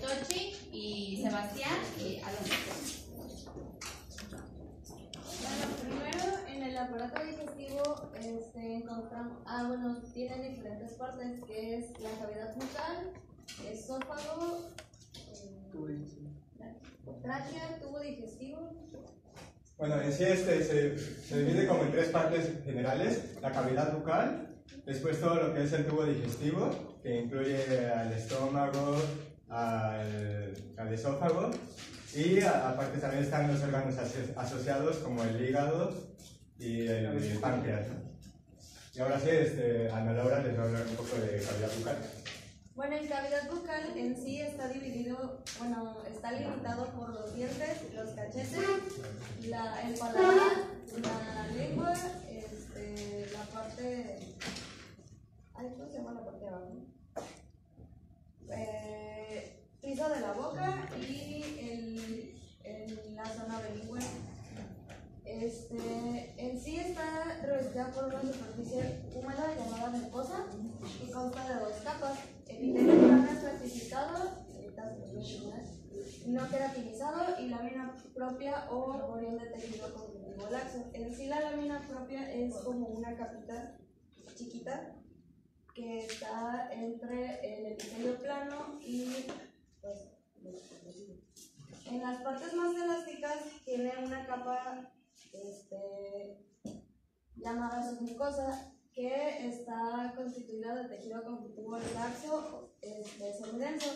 Tochi y Sebastián y Alonso. Bueno, primero en el aparato digestivo encontramos, tienen diferentes partes, que es la cavidad bucal, esófago, tráquea, tubo digestivo. Bueno, en sí se divide como en tres partes generales: la cavidad bucal, después todo lo que es el tubo digestivo, que incluye al estómago, al esófago, y aparte también están los órganos asociados como el hígado y el páncreas. Y ahora sí, Ana Laura les va a hablar un poco de cavidad bucal. Bueno, en cavidad bucal en sí está dividido, bueno, está limitado por los dientes, los cachetes, el paladar, la lengua, la parte... ¿cómo se llama la parte de abajo? Piso de la boca y la zona bilingüe. En sí está revestida por una superficie húmeda llamada mucosa, que consta de dos capas: epitelio plano plastificado, no queratinizado, y lámina propia o orión de tejido conjuntivo laxo. En sí, la lámina propia es como una capita chiquita que está entre el epitelio plano y en las partes más elásticas tiene una capa llamada submucosa, que está constituida de tejido conjuntivo laxo, semidenso,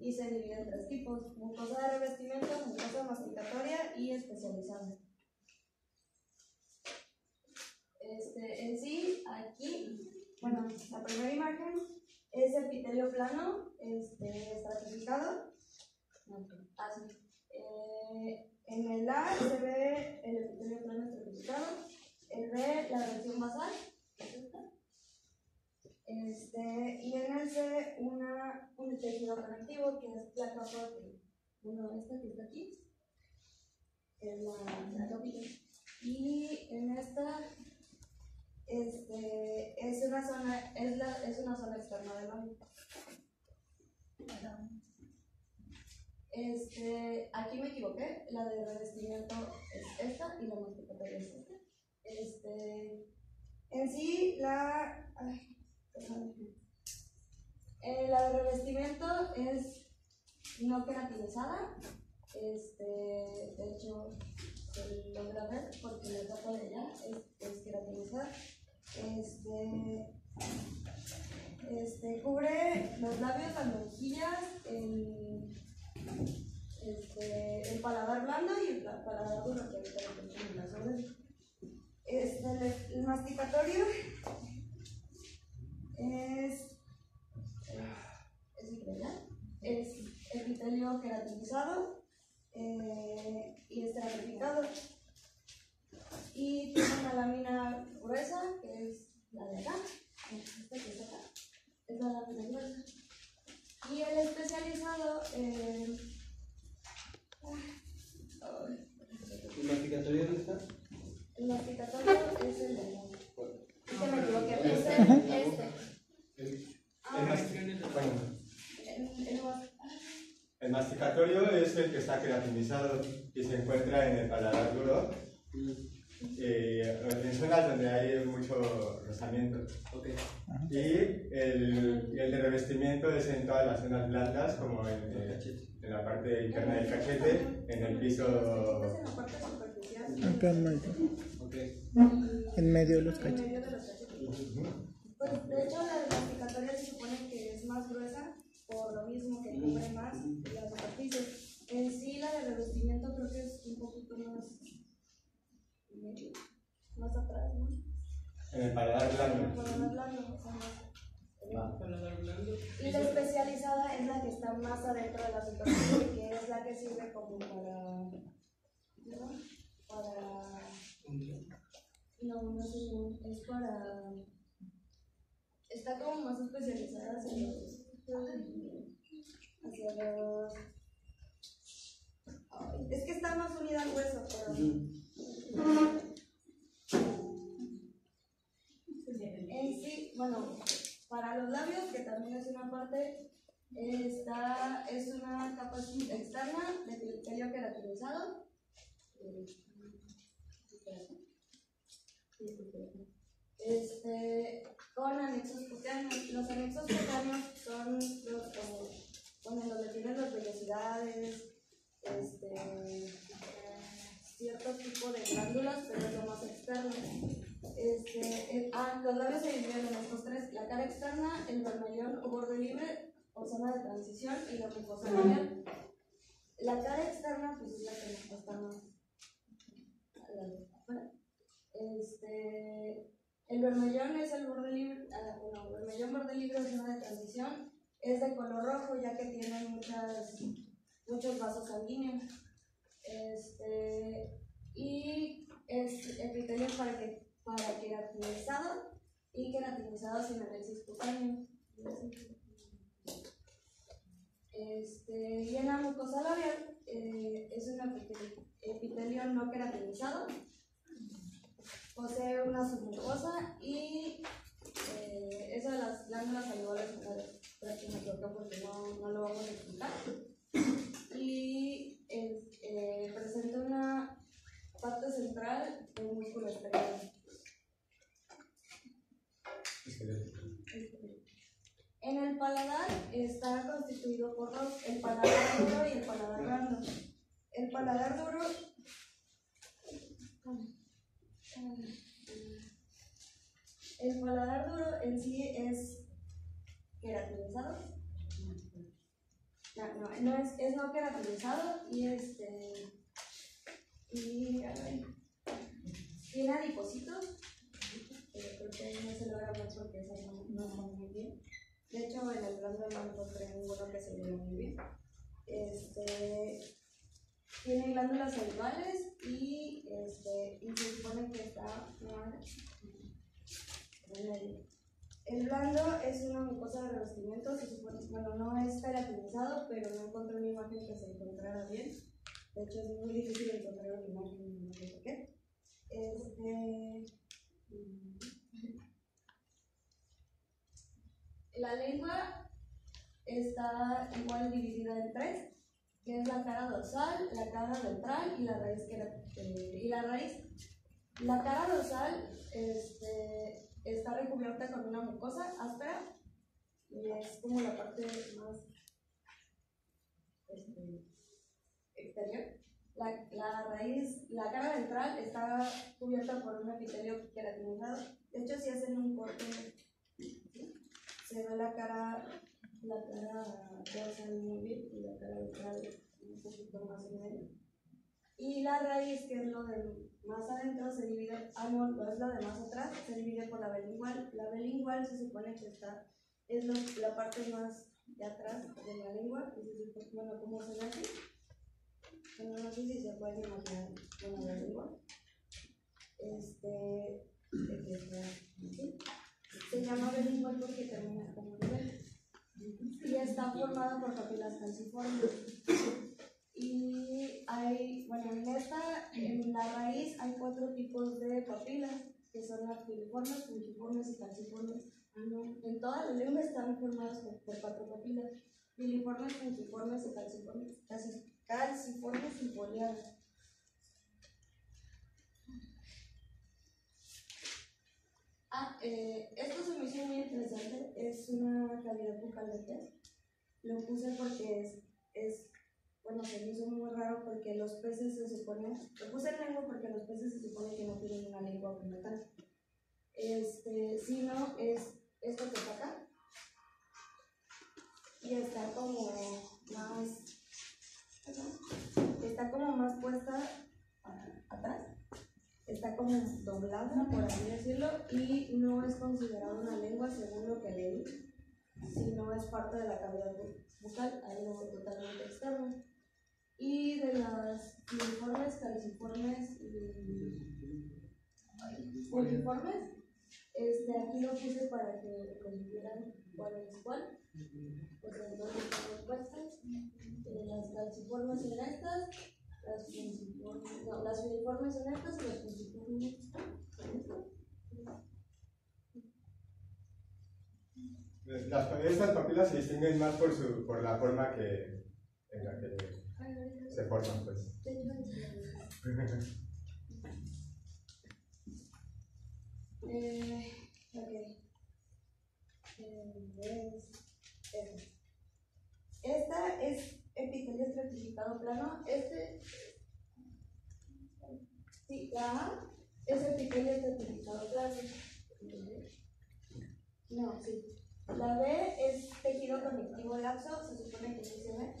y se divide en tres tipos: mucosa de revestimiento, mucosa masticatoria y especializada. En sí, aquí, bueno, la primera imagen es epitelio plano, estratificado, así. En el A se ve el epitelio plano estratificado, el B la región basal, y en el C un tejido conectivo, que es la capa de esta que está aquí, es la lópida, y en esta es una zona externa de la lópida. Aquí me equivoqué, la de revestimiento es esta y la masticatoria es esta. En sí, la de revestimiento es no queratinizada. De hecho, se logra ver porque la tapa de allá es queratinizada. Cubre los labios, las mejillas, el paladar blando y el paladar duro, que ahorita lo tenemos en las obras. El masticatorio es epitelio queratinizado y estratificado, y tiene una lámina gruesa, que es la de acá, esta que está acá, es la lámina gruesa. Y el especializado, ¿el masticatorio dónde está? El masticatorio es el de acá. Yo me equivoqué, el masticatorio es el que está queratinizado y se encuentra en el paladar duro, en zonas donde hay mucho rozamiento. Y el de revestimiento es en todas las zonas blandas, como en la parte interna del cachete, en el piso... Acá en medio. En medio de los cachetes. Pues, de hecho, la masticatoria se supone que es más gruesa, por lo mismo que cubre más las superficies. En sí, la de revestimiento creo que es un poquito más atrás, ¿no? En el paladar blando. Y la especializada es la que está más adentro de la superficie, que es la que sirve como está como más especializada hacia los es que está más unida al hueso, pero en sí, bueno, para los labios, que también es una parte Esta es una capa externa de epitelio queratinizado. Con anexos cutáneos. Los anexos cutáneos son los donde tienen las vellosidades, cierto tipo de glándulas, pero es lo más externo. Los labios se dividen en estos tres: la cara externa, el vermellón o borde libre, o zona de transición, y la mucosa labial. La cara externa, pues es la que nos cuesta más. El vermellón es el borde libre, bueno, vermellón borde libre es zona de transición, es de color rojo ya que tiene muchos vasos sanguíneos. Y es epitelio para queratinizado y queratinizado sin anexos cutáneos. Y en la mucosa labial es un epitelio no queratinizado, posee una submucosa y eso de las glándulas salivales porque no lo vamos a explicar. Y presenta una parte central de un músculo externo. En el paladar está constituido por dos: el paladar duro y el paladar blando. El paladar duro en sí es queratinizado. No es no queratinizado y tiene adipocitos, pero creo que no se logra más porque eso no va muy bien. De hecho, en el blando no encontré ninguno que se vea muy bien. Tiene glándulas salivales y se supone que está el blando es una mucosa de revestimiento, se supone, bueno, no es queratinizado, pero no encontré una imagen que se encontrara bien. De hecho, es muy difícil encontrar una imagen, no sé por qué. La lengua está igual dividida en tres, que es la cara dorsal, la cara ventral y la raíz La cara dorsal está recubierta con una mucosa áspera y es como la parte más exterior. La cara ventral está cubierta por un epitelio queratinizado. De hecho, si hacen un corte, se ve la cara dorsal muy bien y la cara ventral un poquito más en medio. Y la raíz, que es lo de más adentro, se divide, es lo de más atrás, se divide por la sublingual. La sublingual se supone que es la parte más de atrás de la lengua, bueno, como se ve aquí. Bueno, no sé si se puede imaginar con la lengua. Se llama sublingual porque termina como nivel. Y está formada por papilas calciformes. Y hay, bueno, en la raíz hay cuatro tipos de papilas, que son las filiformes, pungiformes y calciformes. En toda la lengua están formadas por cuatro papilas: filiformes, pungiformes y calciformes, calciformes y foliares. Esto se me hizo muy interesante, es una cavidad bucal de pez. Lo puse porque bueno, se me hizo muy raro porque los peces se supone, lo puse en lengua porque los peces se supone que no tienen una lengua como tal, sino es esto que está acá y está como más puesta atrás, está como doblada, por así decirlo, y no es considerada una lengua según lo que leí, sino es parte de la cavidad bucal, algo totalmente externo. Y de las filiformes, calciformes y pungiformes, aquí lo puse para que vieran cuál es cuál, porque entonces están puestas. Las calciformes son estas, las filiformes son estas y las pungiformes son estas. Estas papilas se distinguen más por la forma en la que se forman, pues. Esta es epitelio estratificado plano. Sí, la A es epitelio estratificado plano. No, sí. La B es tejido conectivo laxo, se supone que es se ve.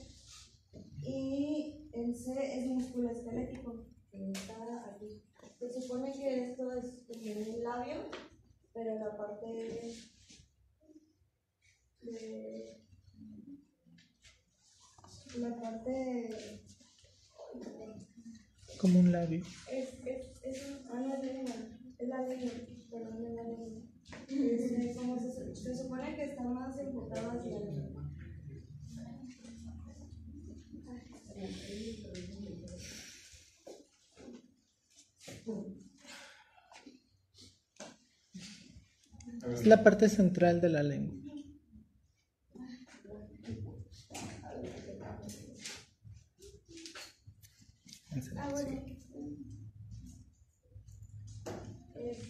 Y el C es músculo esquelético, que está aquí. Se supone que esto es el labio, pero la parte de la parte como un labio. Es la lengua, perdón, es la lengua. Se supone que está más enfocado hacia la lengua. Es la parte central de la lengua.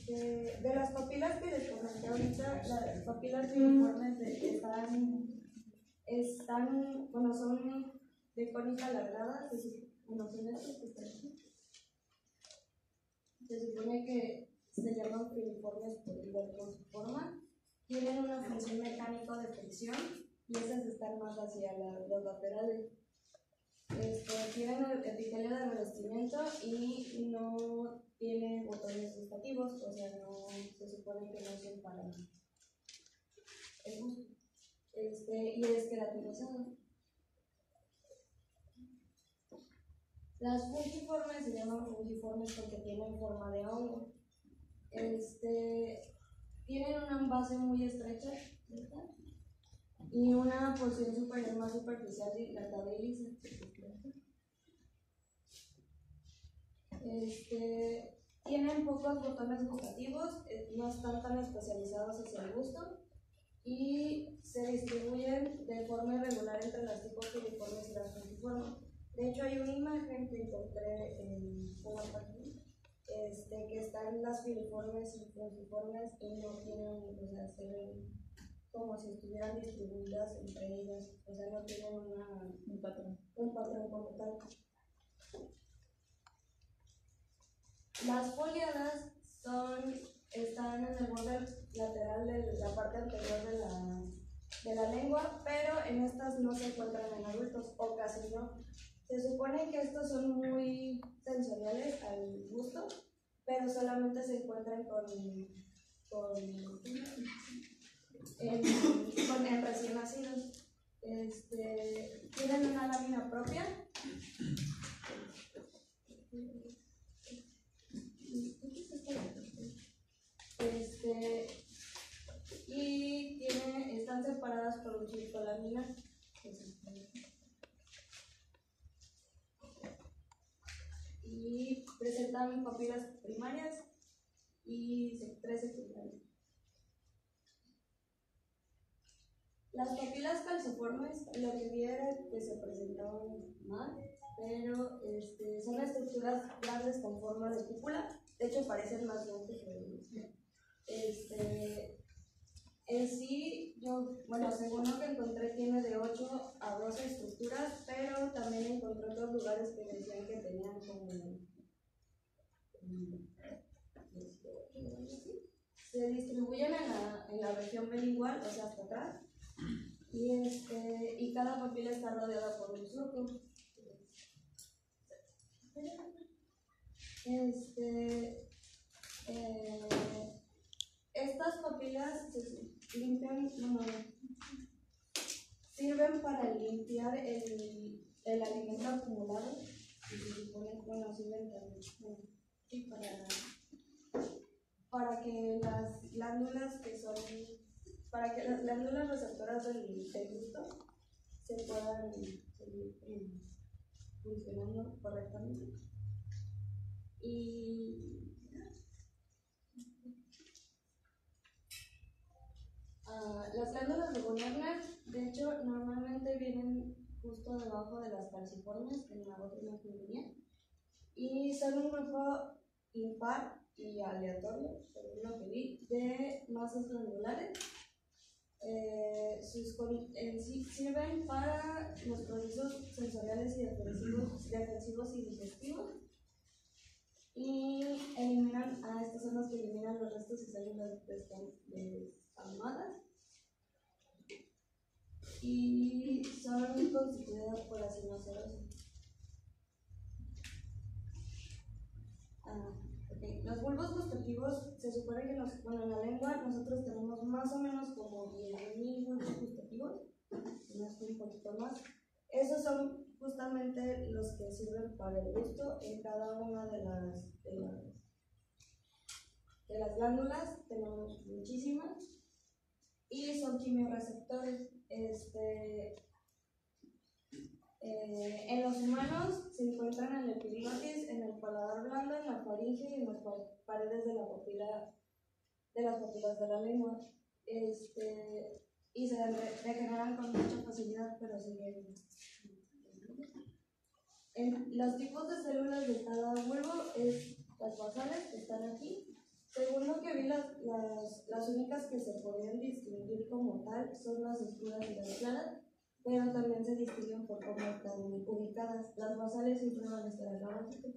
De las papilas que les comenté ahorita, las papilas filiformes están, bueno, son de cónica alargada, bueno, son estos que están aquí. Se supone que se llaman filiformes por igual que su forma, tienen una función mecánica de fricción y esas están más hacia los laterales. Tienen el epitelio de revestimiento y no tienen botones gustativos, o sea, no se supone que no son para el gusto. Y es queratinizado. Las fungiformes se llaman fungiformes porque tienen forma de hongo. Tienen una base muy estrecha, ¿verdad? Y una porción superior más superficial dilatada y lisa. Tienen pocos botones gustativos, no están tan especializados hacia el gusto y se distribuyen de forma irregular entre las tipos filiformes y las fungiformes. De hecho, hay una imagen que encontré en una página que están las filiformes y fungiformes y no tienen, o sea, se ven como si estuvieran distribuidas entre ellas, o sea, no tienen un patrón como tal. Las foliadas están en el borde lateral de la parte anterior de la lengua, pero en estas no se encuentran en adultos, o casi no. Se supone que estos son muy sensoriales al gusto, pero solamente se encuentran con recién nacidos. Tienen una lámina propia. Y están separadas por un circolamina. Y presentan papilas primarias y tres secundarias. Las papilas calciformes, lo que vi era que se presentaban mal, pero son estructuras grandes con forma de cúpula. De hecho, parecen más grandes que en sí, bueno, según lo que encontré, tiene de 8 a 12 estructuras, pero también encontré otros lugares que decían que tenían como se distribuyen en la región bilingual, o sea, hasta atrás, y cada papila está rodeada por un surco. Estas papilas sirven para limpiar el alimento acumulado y se supone sirven para que las glándulas receptoras del gusto se puedan seguir funcionando correctamente. Las glándulas de von Meissner, de hecho, normalmente vienen justo debajo de las falciformes, en la gótica femenina, y son un grupo impar y aleatorio, según lo que vi, de masas glandulares. Sirven para los procesos sensoriales y defensivos y digestivos, y eliminan a estas zonas que eliminan los restos y células desarmadas, y son constituidas por las inoceros. Okay. Los bulbos gustativos, se supone que en la lengua nosotros tenemos más o menos como 10.000 bulbos gustativos, un poquito más. Esos son justamente los que sirven para el gusto en cada una de las glándulas. Tenemos muchísimas y son quimiorreceptores. En los humanos se encuentran en el epiglotis, en el paladar blando, en la faringe y en las paredes de la papila, de las papilas de la lengua, y se regeneran con mucha facilidad, pero siguen. Los tipos de células de cada huevo es las basales, que están aquí. Según lo que vi, las únicas que se podían distinguir como tal son las oscuras y las claras, pero también se distinguen por cómo están ubicadas. Las basales siempre van a estar en la básica.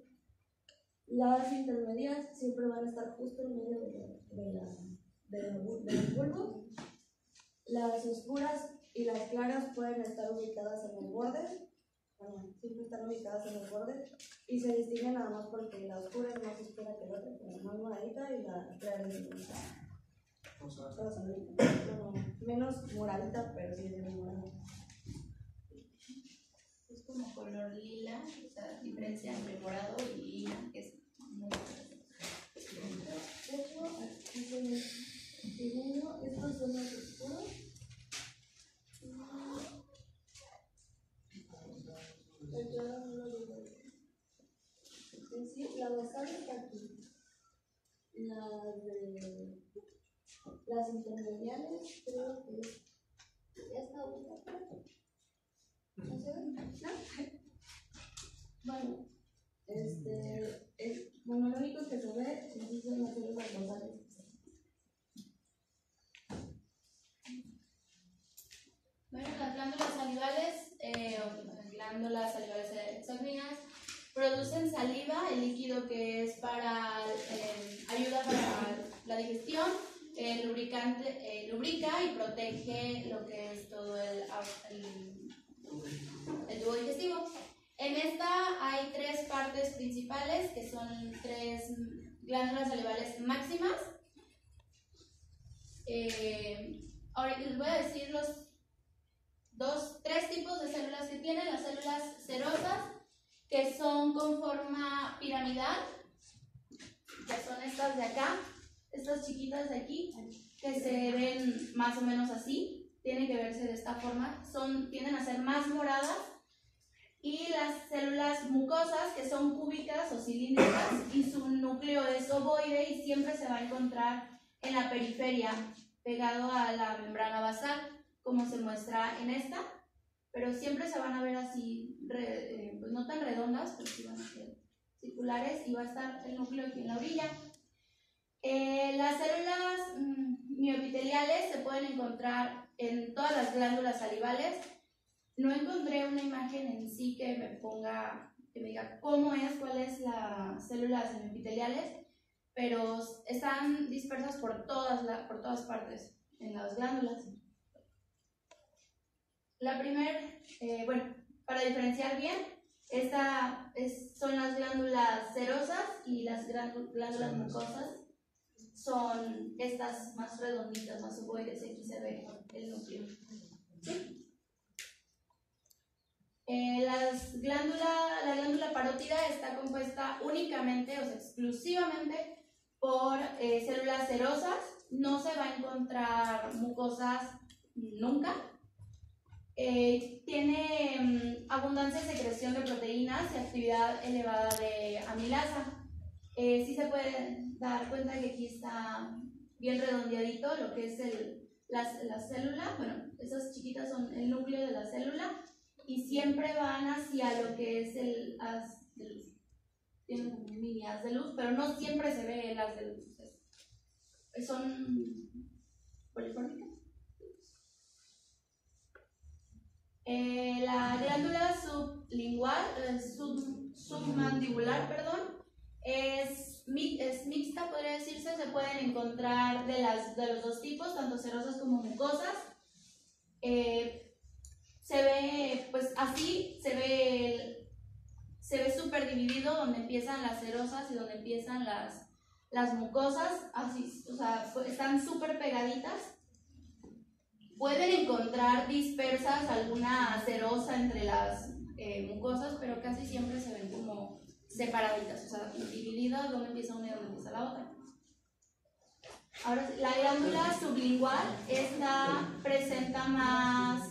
Las intermedias siempre van a estar justo en medio de los bulbos. Las oscuras y las claras pueden estar ubicadas en los bordes. Bueno, siempre están ubicadas en los bordes. Y se distinguen nada más porque la oscura es más oscura que la otra, como la más moradita, y la clara es menos moradita, pero sí es menos moradita. Como color lila, o sea, diferencia entre morado y lila, que es muy interesante. De hecho, aquí segundo, estos son los oscuros. La basal está aquí. Las intermediales, creo que ya está ubicada. Bueno, bueno, lo único que se ve son las células basales. Bueno, las glándulas salivales, exócrinas, producen saliva, el líquido que es para ayuda para la digestión, lubrica y protege lo que es todo el tubo digestivo. En esta hay tres partes principales, que son tres glándulas salivales máximas. Ahora les voy a decir los tres tipos de células que tienen. Las células cerosas, que son con forma piramidal, que son estas de acá, estas chiquitas de aquí, que se ven más o menos así. Tienen que verse de esta forma, tienden a ser más moradas. Y las células mucosas, que son cúbicas o cilíndricas, y su núcleo es ovoide y siempre se va a encontrar en la periferia, pegado a la membrana basal, como se muestra en esta, pero siempre se van a ver así, pues no tan redondas, porque sí van a ser circulares, y va a estar el núcleo aquí en la orilla. Las células miopiteliales se pueden encontrar en todas las glándulas salivales. No encontré una imagen en sí que me diga cuál es las células epiteliales, pero están dispersas por todas partes en las glándulas. La primera, bueno, para diferenciar bien, son las glándulas cerosas, y las glándulas mucosas son estas más redonditas, más ovoides. Aquí se ve el núcleo. ¿Sí? La glándula parótida está compuesta únicamente, o sea, exclusivamente por células cerosas. No se va a encontrar mucosas nunca. Tiene abundancia de secreción de proteínas y actividad elevada de amilasa. Sí se puede dar cuenta que aquí está bien redondeadito lo que es las células, bueno, esas chiquitas son el núcleo de la célula y siempre van hacia lo que es el haz de luz. Tienen como un mini haz de luz, pero no siempre se ve el haz de luz. Son polifórmicas. La glándula sublingual, submandibular, perdón, es mixta, podría decirse. Se pueden encontrar de los dos tipos, tanto cerosas como mucosas. Se ve, pues así, se ve súper dividido donde empiezan las cerosas y donde empiezan las mucosas, así, o sea, están súper pegaditas. Pueden encontrar dispersas alguna cerosa entre las mucosas, pero casi siempre se ven como separaditas, o sea, divididas, donde empieza una y donde empieza la otra. Ahora, la glándula sublingual, esta presenta más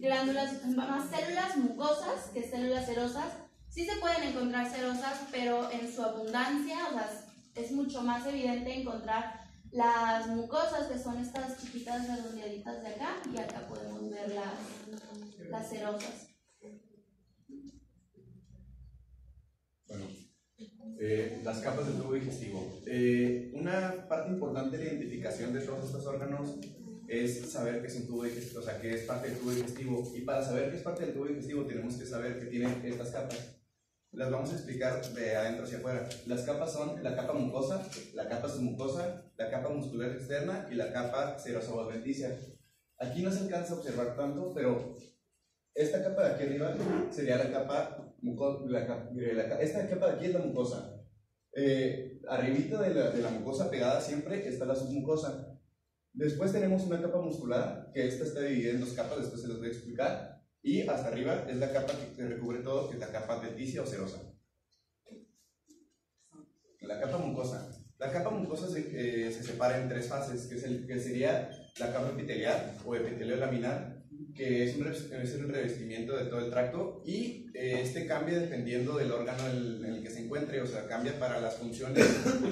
glándulas, más células mucosas que células cerosas. Sí se pueden encontrar cerosas, pero en su abundancia, o sea, es mucho más evidente encontrar las mucosas, que son estas chiquitas redondeaditas de acá, y acá podemos ver las cerosas. Bueno, las capas del tubo digestivo. Una parte importante de la identificación de todos estos órganos es saber que es un tubo digestivo, o sea, que es parte del tubo digestivo. Y para saber que es parte del tubo digestivo tenemos que saber que tiene estas capas. Las vamos a explicar de adentro hacia afuera. Las capas son la capa mucosa, la capa submucosa, la capa muscular externa y la capa serosa o adventicia. Aquí no se alcanza a observar tanto, pero esta capa de aquí arriba sería la capa mucosa. Esta capa de aquí es la mucosa. Arribita de la mucosa pegada siempre está la submucosa. Después tenemos una capa muscular, que esta está dividida en dos capas, después se los voy a explicar. Y hasta arriba es la capa que recubre todo, que es la capa adventicia o serosa. La capa mucosa. La capa mucosa se separa en tres fases, que sería la capa epitelial o epitelio laminar, que es un revestimiento de todo el tracto, y este cambia dependiendo del órgano en el que se encuentre, o sea, cambia para las funciones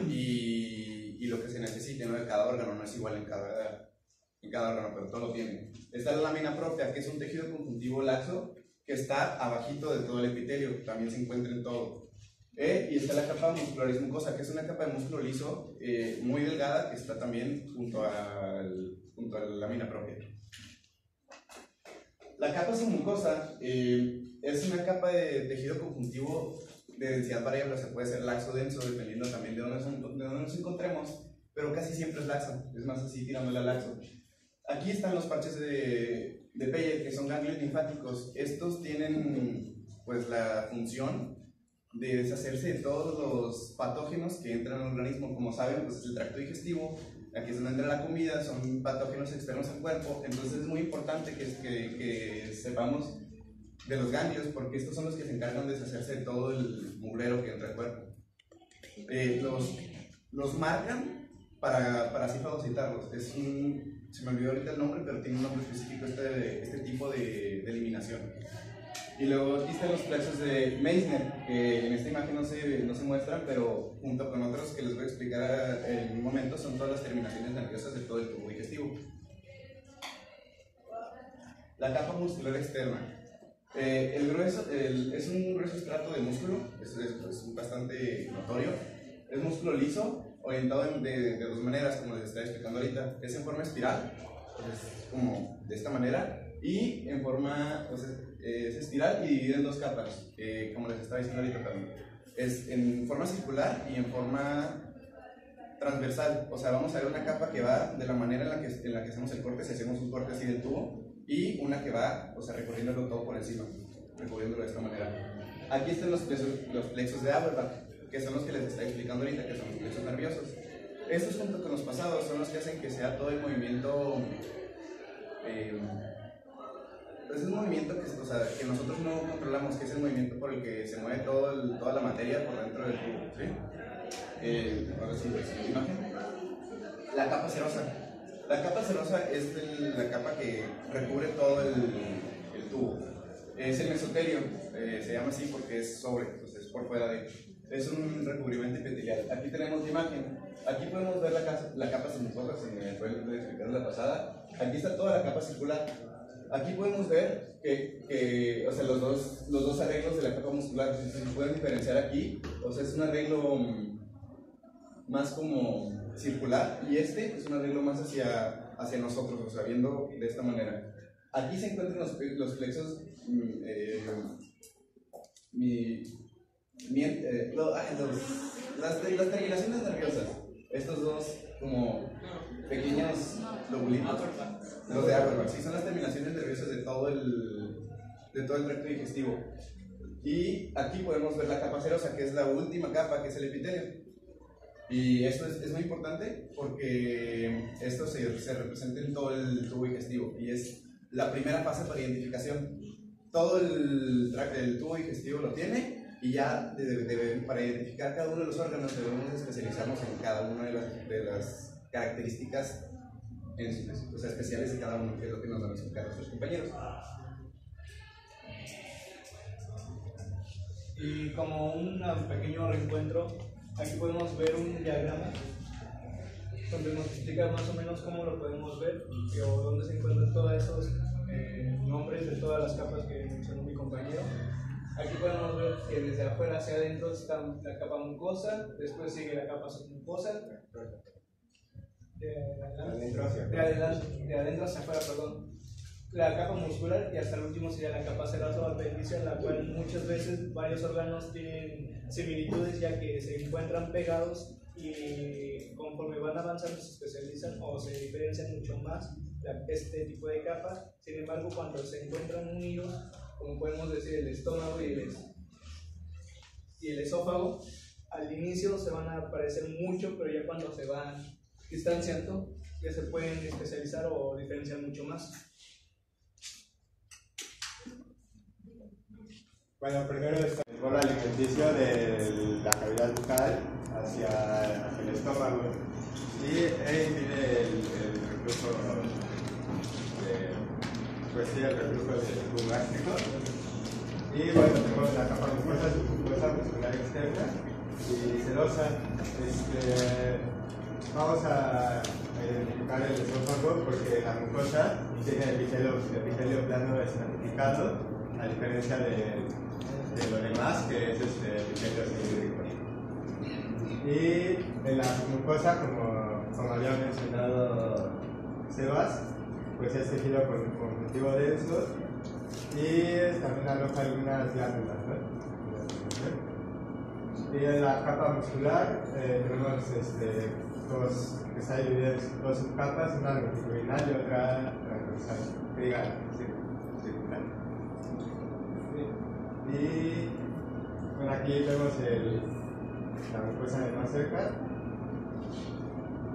y lo que se necesite, ¿no? De cada órgano, no es igual en cada órgano, pero todo lo tiene. Está la lámina propia, que es un tejido conjuntivo laxo que está abajito de todo el epitelio, también se encuentra en todo. Y está la capa muscular y mucosa, que es una capa de músculo liso, muy delgada, que está también junto a la lámina propia. La capa submucosa es una capa de tejido conjuntivo de densidad variable, o sea, puede ser laxo o denso, dependiendo también de dónde nos encontremos, pero casi siempre es laxo, es más así tirándole a laxo. Aquí están los parches de Peyer, que son ganglios linfáticos. Estos tienen pues la función de deshacerse de todos los patógenos que entran al organismo. Como saben, pues es el tracto digestivo, aquí es donde entra la comida, son patógenos externos al cuerpo. Entonces es muy importante que sepamos de los ganglios, porque estos son los que se encargan de deshacerse de todo el mugrero que entra al cuerpo. Los marcan para así fagocitarlos. Se me olvidó ahorita el nombre, pero tiene un nombre específico este tipo de eliminación. Y luego aquí están los plexos de Meissner, que en esta imagen no se muestran, pero junto con otros que les voy a explicar en un momento, son todas las terminaciones nerviosas de todo el tubo digestivo. La capa muscular externa. Es un grueso estrato de músculo, es bastante notorio. Es músculo liso, orientado de dos maneras, como les estaba explicando ahorita. Es en forma espiral, pues, como de esta manera, y en forma, pues, es espiral y dividido en dos capas, como les estaba diciendo ahorita también. Es en forma circular y en forma transversal, o sea, vamos a ver una capa que va de la manera en la que hacemos el corte, si hacemos un corte así del tubo, y una que va, o sea, recorriéndolo todo por encima, recorriéndolo de esta manera. Aquí están los plexos de Auerbach, que son los que les está explicando ahorita, que son los plexos nerviosos. Estos, junto con los pasados, son los que hacen que sea todo el movimiento, pues es un movimiento que, o sea, que nosotros no controlamos, que es el movimiento por el que se mueve toda la materia por dentro del tubo, ¿sí? Ahora sí, pues, imagen. La capa serosa. La capa serosa es la capa que recubre todo el tubo. Es el mesotelio, se llama así porque es sobre, pues es por fuera de... Es un recubrimiento epitelial. Aquí tenemos la imagen. Aquí podemos ver la capa submucosa, si me pueden explicar la pasada. Aquí está toda la capa circular. Aquí podemos ver que o sea, los dos arreglos de la capa muscular, si se pueden diferenciar aquí, o sea, es un arreglo más como circular y este es un arreglo más hacia nosotros, o sea, viendo de esta manera. Aquí se encuentran los plexos las terminaciones nerviosas, estos dos como pequeños lobulitos, los de Auerbach, sí, son las terminaciones nerviosas de todo el tracto digestivo. Y aquí podemos ver la capa serosa, que es la última capa, que es el epitelio. Y esto es muy importante porque esto se representa en todo el tubo digestivo y es la primera fase para identificación. Todo el tubo digestivo lo tiene y ya para identificar cada uno de los órganos debemos especializarnos en cada una de las características o sea, especiales de cada uno, que es lo que nos van a explicar nuestros compañeros. Y como un pequeño reencuentro, aquí podemos ver un diagrama donde nos explica más o menos cómo lo podemos ver o dónde se encuentran todos esos nombres de todas las capas que mencionó mi compañero. Aquí podemos ver que desde afuera hacia adentro está la capa mucosa, después sigue la capa submucosa, de adentro hacia afuera, perdón, la capa muscular y hasta el último sería la capa serosa o adventicia, la cual muchas veces varios órganos tienen similitudes ya que se encuentran pegados y conforme van avanzando se especializan o se diferencian mucho más este tipo de capas. Sin embargo, cuando se encuentran unidos, como podemos decir el estómago y el esófago, al inicio se van a parecer mucho, pero ya cuando se van distanciando ya se pueden especializar o diferenciar mucho más. Bueno, primero descubrimos el ejercicio de la cavidad bucal hacia el estómago y el recurso gástrico. Y bueno, tenemos la capa mucosa, submucosa, muscular externa y serosa. Vamos a identificar el esófago porque la mucosa tiene el epitelio plano estratificado, a diferencia de lo demás, que es el epitelio cilíndrico. Y en la mucosa, como había mencionado Sebas, pues es tejido conjuntivo denso y también aloja algunas glándulas, ¿no? Y en la capa muscular tenemos dos, que está dividida en dos subcapas, una longitudinal y otra transversal, que diga circular. Y bueno, aquí vemos la mucosa de más cerca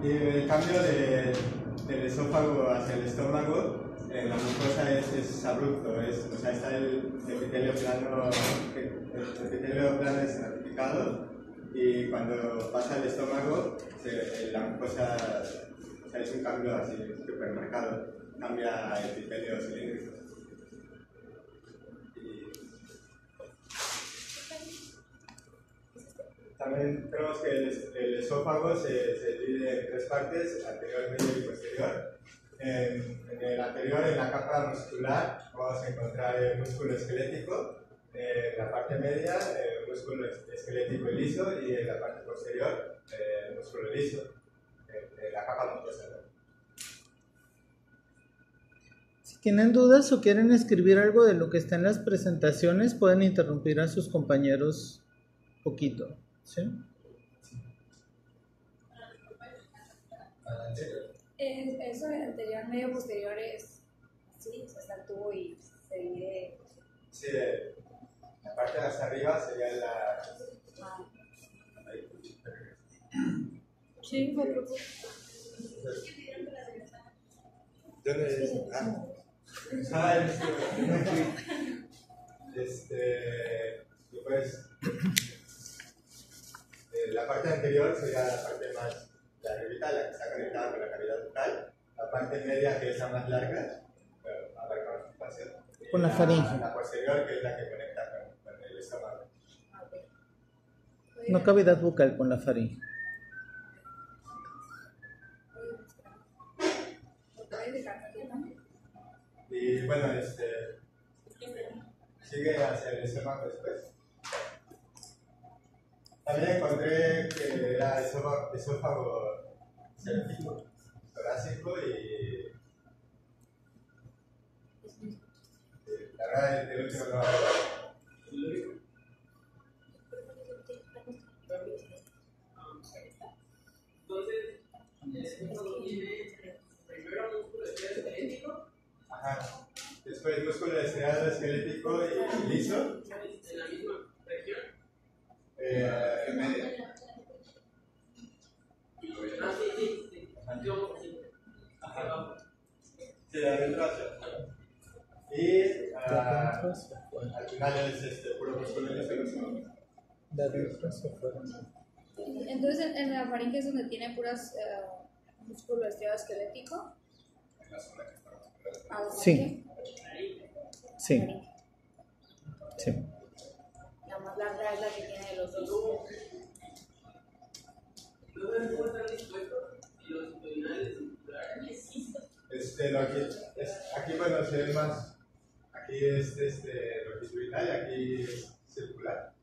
y el cambio del esófago hacia el estómago. La mucosa es abrupto, o sea, está el epitelio plano estratificado y cuando pasa al estómago la mucosa, o sea, es un cambio así súper marcado, cambia el epitelio cilíndrico. También tenemos que el esófago se divide en tres partes, anterior, medio y posterior. En el anterior, en la capa muscular, vamos a encontrar el músculo esquelético, en la parte media el músculo esquelético y liso, y en la parte posterior el músculo liso, en la capa mucosa. Si tienen dudas o quieren escribir algo de lo que está en las presentaciones, pueden interrumpir a sus compañeros un poquito, ¿sí? Eso del anterior, medio, posterior es así, se está el tubo y se divide. Sí, la parte de hasta arriba sería la... Ah. Sí, por favor. ¿Dónde es? Ah, y pues, la parte anterior sería la parte más... la revita, la que está conectada con la cavidad bucal, la parte media, que es la más larga, pero abarca más espacio, con la faringe, la posterior, que es la que conecta con el estómago. No, cavidad bucal con la faringe. Y bueno, sigue hacia el estómago después. También encontré que era esófago cérvico, torácico y... la verdad, el último no. Ajá. Después el músculo esquelético y liso. ¿En la misma región? En medio. Ah, sí. Ajá. Sí, de adentro hacia afuera. Y al final es puro músculo que se consume. De adentro hacia afuera. Entonces en la faringe es donde tiene puras músculo esquelético. En la zona que está. Sí. Sí. Sí. La más larga es la que tiene los dos. Aquí bueno se ve más. Aquí es longitudinal y aquí es circular.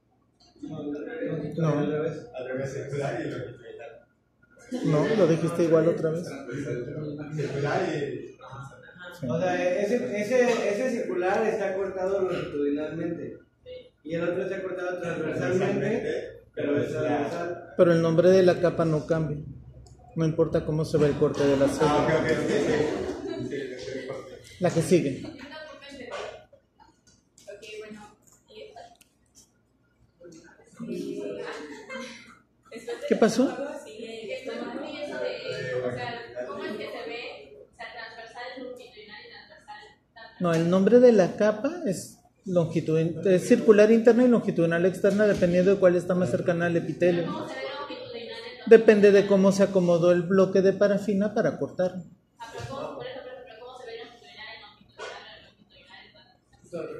No, al revés, circular y longitudinal. No, lo dijiste igual otra vez. Circular y. Sí. O sea, ese circular está cortado longitudinalmente y el otro está cortado transversalmente, pero es transversal. Pero el nombre de la capa no cambia, no importa cómo se ve el corte de la célula. Ah, okay. Sí. La que sigue. ¿Qué pasó? No, el nombre de la capa es longitudinal, es circular interna y longitudinal externa, dependiendo de cuál está más cercana al epitelio. Depende de cómo se acomodó el bloque de parafina para cortarlo. ¿Cómo se ve longitudinal?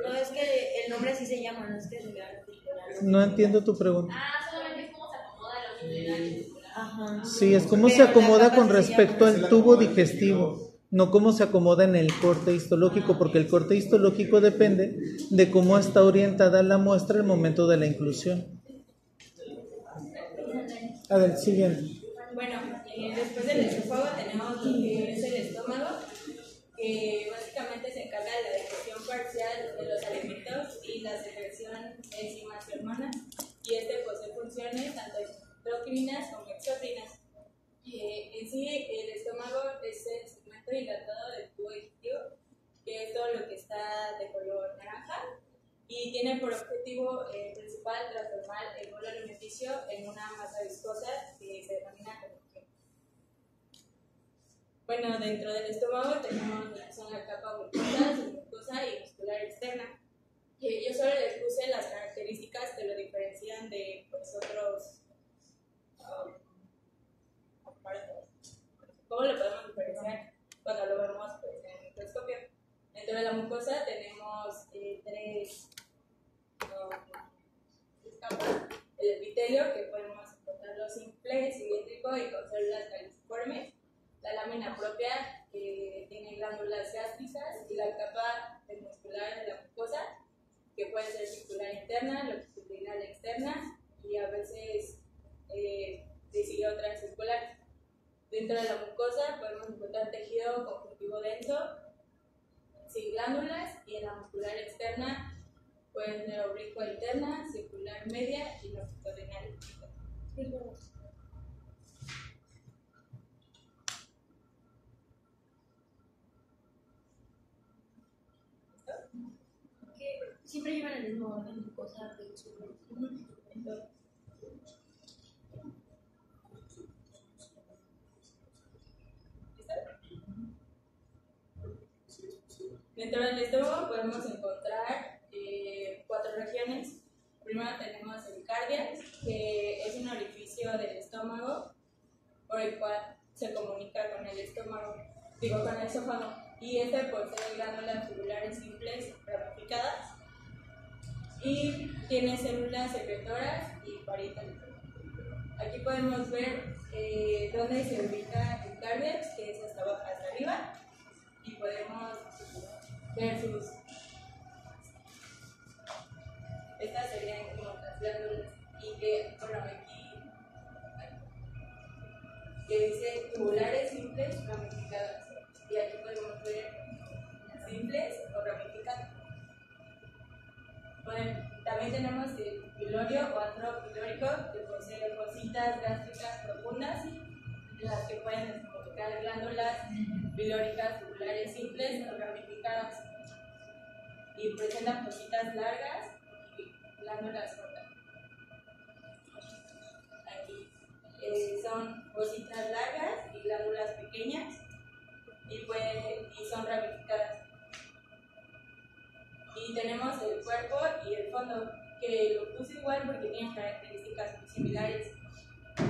No, es que el nombre así se llama, no es que circular. No entiendo tu pregunta. Ah, solamente es cómo se acomoda longitudinal. Sí, es cómo se acomoda con respecto al tubo digestivo. No cómo se acomoda en el corte histológico, porque el corte histológico depende de cómo está orientada la muestra al momento de la inclusión. A ver, siguiente. Bueno, después del esófago tenemos lo que es el estómago, que básicamente se encarga de la digestión parcial de los alimentos y la secreción de enzimas y hormonas, y este posee funciones tanto endocrinas como exócrinas. En sí, el estómago es el segmento dilatado del tubo digestivo, que es todo lo que está de color naranja, y tiene por objetivo principal transformar el bolo alimenticio en una masa viscosa que se denomina comestión. Bueno, dentro del estómago tenemos lo que son la capa mucosa, submucosa y muscular externa. Yo solo les puse las características que lo diferencian de otros. ¿Cómo lo podemos diferenciar? Cuando lo vemos en el microscopio. Dentro de la mucosa tenemos tres capas: el epitelio, que podemos encontrarlo simple, cilíndrico y con células caliciformes; la lámina propia, que tiene glándulas gástricas; y la capa muscular de la mucosa, que puede ser circular interna, longitudinal externa y a veces sigue otra circular. Dentro de la mucosa podemos encontrar tejido conjuntivo denso, sin glándulas, y en la muscular externa, pues neuroblicua interna, circular media y longitudinal. Siempre llevan el mismo orden de cosas de su grupo. Dentro del estómago podemos encontrar 4 regiones. Primero tenemos el cardiac, que es un orificio del estómago por el cual se comunica con el estómago, con el esófago, y este posee glándulas tubulares simples ramificadas y tiene células secretoras y parietal. Aquí podemos ver dónde se ubica el target, que es hasta arriba, y podemos ver sus... Estas serían como las glándulas, y que, bueno, aquí que dice tubulares simples ramificadas, y aquí podemos ver simples o ramificadas. Bueno, también tenemos el pilorio o antro pilórico, que posee rositas gástricas profundas, las que pueden desembocar glándulas pilóricas tubulares simples o ramificadas, y presentan cositas largas y glándulas cortas. Aquí son cositas largas y glándulas pequeñas, y son ramificadas. Y tenemos el cuerpo y el fondo, que lo puse igual porque tienen características muy similares.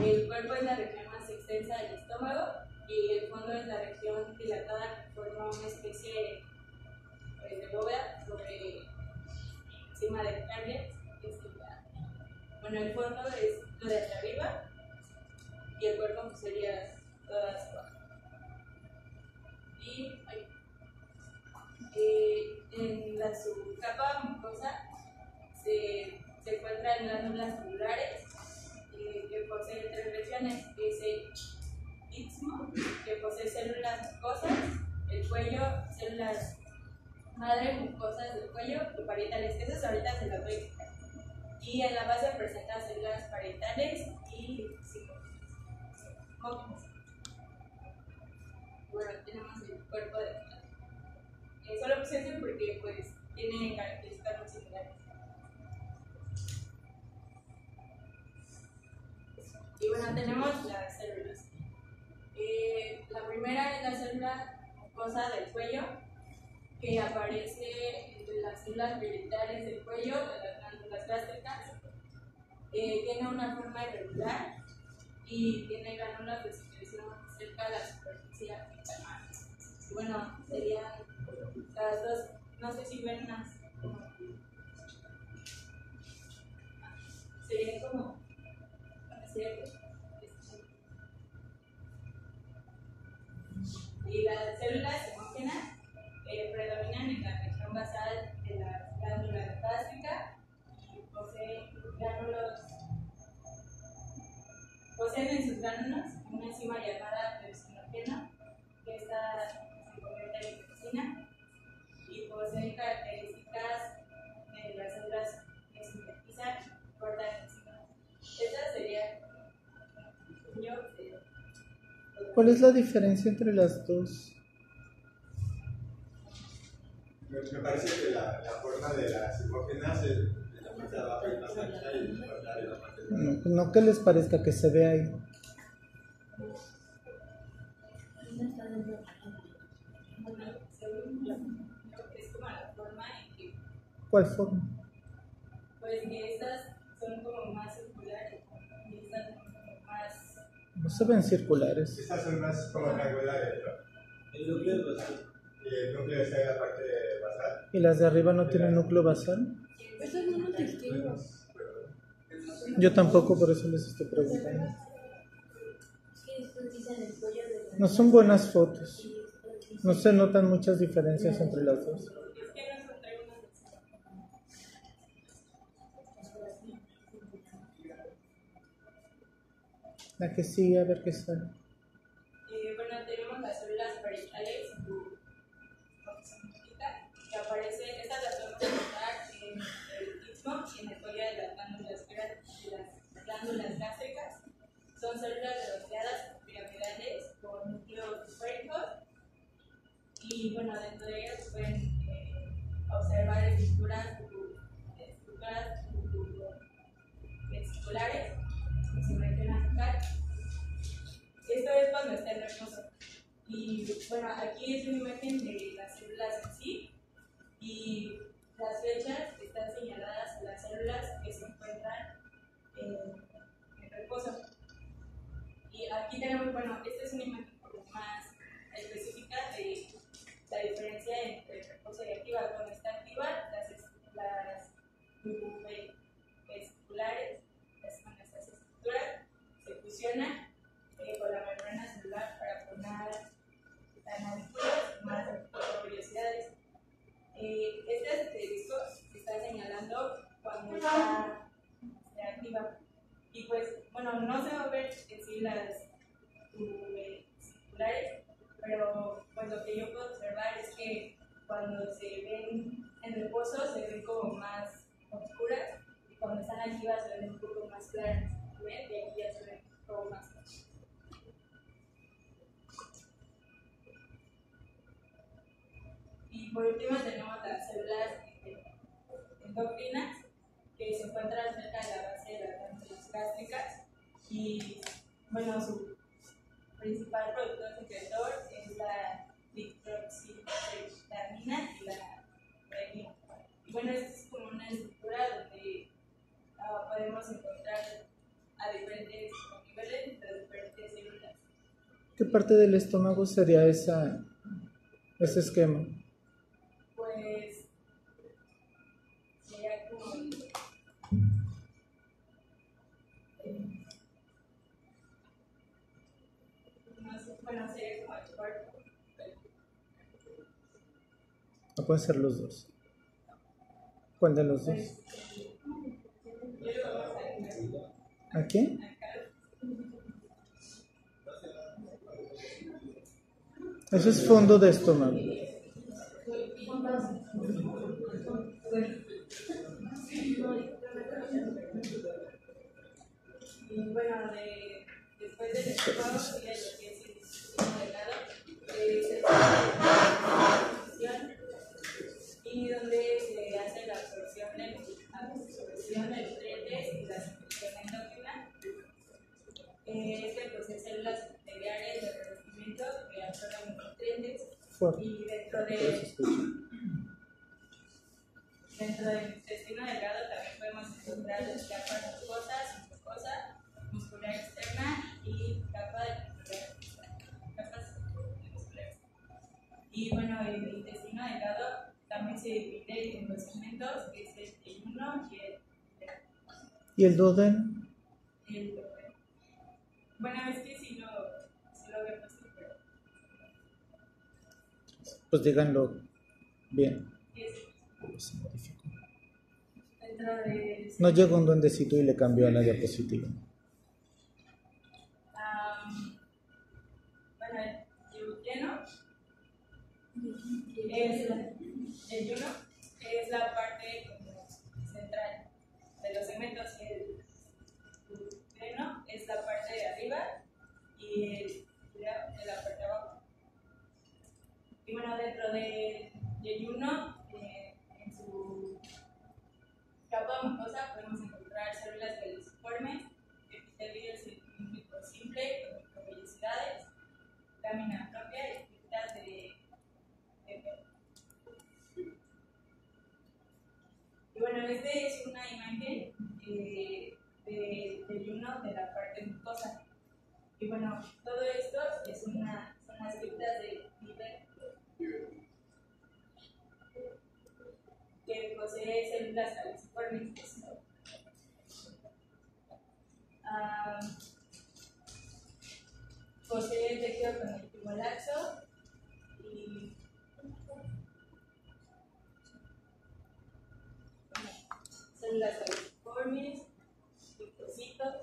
El cuerpo es la región más extensa del estómago y el fondo es la región dilatada que forma una especie de bóveda encima del carnet. Bueno, el fondo es lo de hasta arriba y el cuerpo sería todas abajo. Y en la subcapa mucosa se encuentran glándulas tubulares que poseen 3 regiones, que es el istmo, que posee células mucosas, el cuello, células madre mucosas del cuello y parietales, que esas ahorita se las voy a explicar. Y en la base presenta células parietales y psicófitas. Bueno, tenemos el cuerpo de la solo puse eso porque pues tiene características muy similares. Y bueno, tenemos las células. La primera es la célula mucosa del cuello, que aparece entre las células parietales del cuello, de las glándulas gástricas. Tiene una forma irregular y tiene glándulas de secreción cerca de la superficie apical. Bueno, serían las dos, no sé si ven más, serían como y las células hemógenas predominan en la región basal de la glándula gástrica y poseen en sus glánulas una enzima llamada pepsinogena, que se convierte en pepsina y posee características de las células que sintetizan y cortan enzimas. Esta sería yo. ¿Cuál es la diferencia entre las dos? Me parece que la forma de las hemógenas es la parte de abajo y más ancha, y la parte de arriba. No que les parezca que se vea ahí. ¿Cuál forma? Pues que estas son como más circulares y estas son como más... No se ven circulares. Estas son más como triangulares, ¿no? El núcleo es basal. Y el núcleo está en la parte basal. ¿Y las de arriba no tienen núcleo basal? Estas no son distintas. Yo tampoco, por eso les estoy preguntando. No son buenas fotos. No se notan muchas diferencias entre las dos. La que sí, a ver qué sale. Bueno, tenemos las células parietales, que aparecen, estas las podemos encontrar en el istmo y en el cuello de las glándulas gástricas. Son células asociadas piramidales con núcleos esféricos y, bueno, dentro de ellas pueden observar estructuras vesiculares. Esto es cuando está en reposo. Y bueno, aquí es una imagen de las células en sí, y las flechas están señaladas a las células que se encuentran en reposo. Y aquí tenemos, bueno, esta es una imagen más específica de la diferencia entre reposo y activa. Cuando está activa, las vesiculares, las estructuras activa. Y pues, bueno, no se va a ver en sí las circulares, pero pues lo que yo puedo observar es que cuando se ven en reposo se ven como más oscuras, y cuando están activas se ven un poco más claras, ¿ven? Y aquí ya se ven como más claras. Y por último tenemos las células endocrinas, que se encuentran cerca de la base de las glándulas gástricas, y bueno, su principal producto secretor es la nitroxivitamina y la renina. Y bueno, esta es como una estructura donde podemos encontrar a diferentes niveles de diferentes células. ¿Qué parte del estómago sería ese esquema? Pues sería como sería como el cuerpo. No pueden ser los dos. ¿Cuál de los dos? ¿Aquí? Eso es fondo de estómago. Bueno, después del estómago sería lo que es el sistema de lado, se hace la absorción, y donde se hace la absorción de nutrientes y la secreción endócrina. Este pues es células bacteriales de revestimiento que absorben nutrientes, y dentro del intestino delgado también podemos encontrar las capas mucosas, muscular externa y capa de muscular. Y bueno, el intestino delgado también se divide en dos segmentos, que es el 1 y el 3. ¿Y el 2? Bueno, es que si lo vemos, pero... Pues díganlo bien. No llegó un duendecito y le cambió a la diapositiva. Bueno, el yuno es la parte central de los segmentos, y el yuno es la parte de arriba y el uretero es la parte de abajo. Y bueno, dentro del yuno, en su capa mucosa podemos encontrar células velociformes, epitelios epidérmicos simples, con vellosidades, lámina propia y espitas de pelo. Y bueno, esta es una imagen del yuno de la parte mucosa. Y bueno, todo esto son las criptas de nivel que posee células caliciformes. Posee el tejido conectivo laxo y células caliciformes, linfocitos.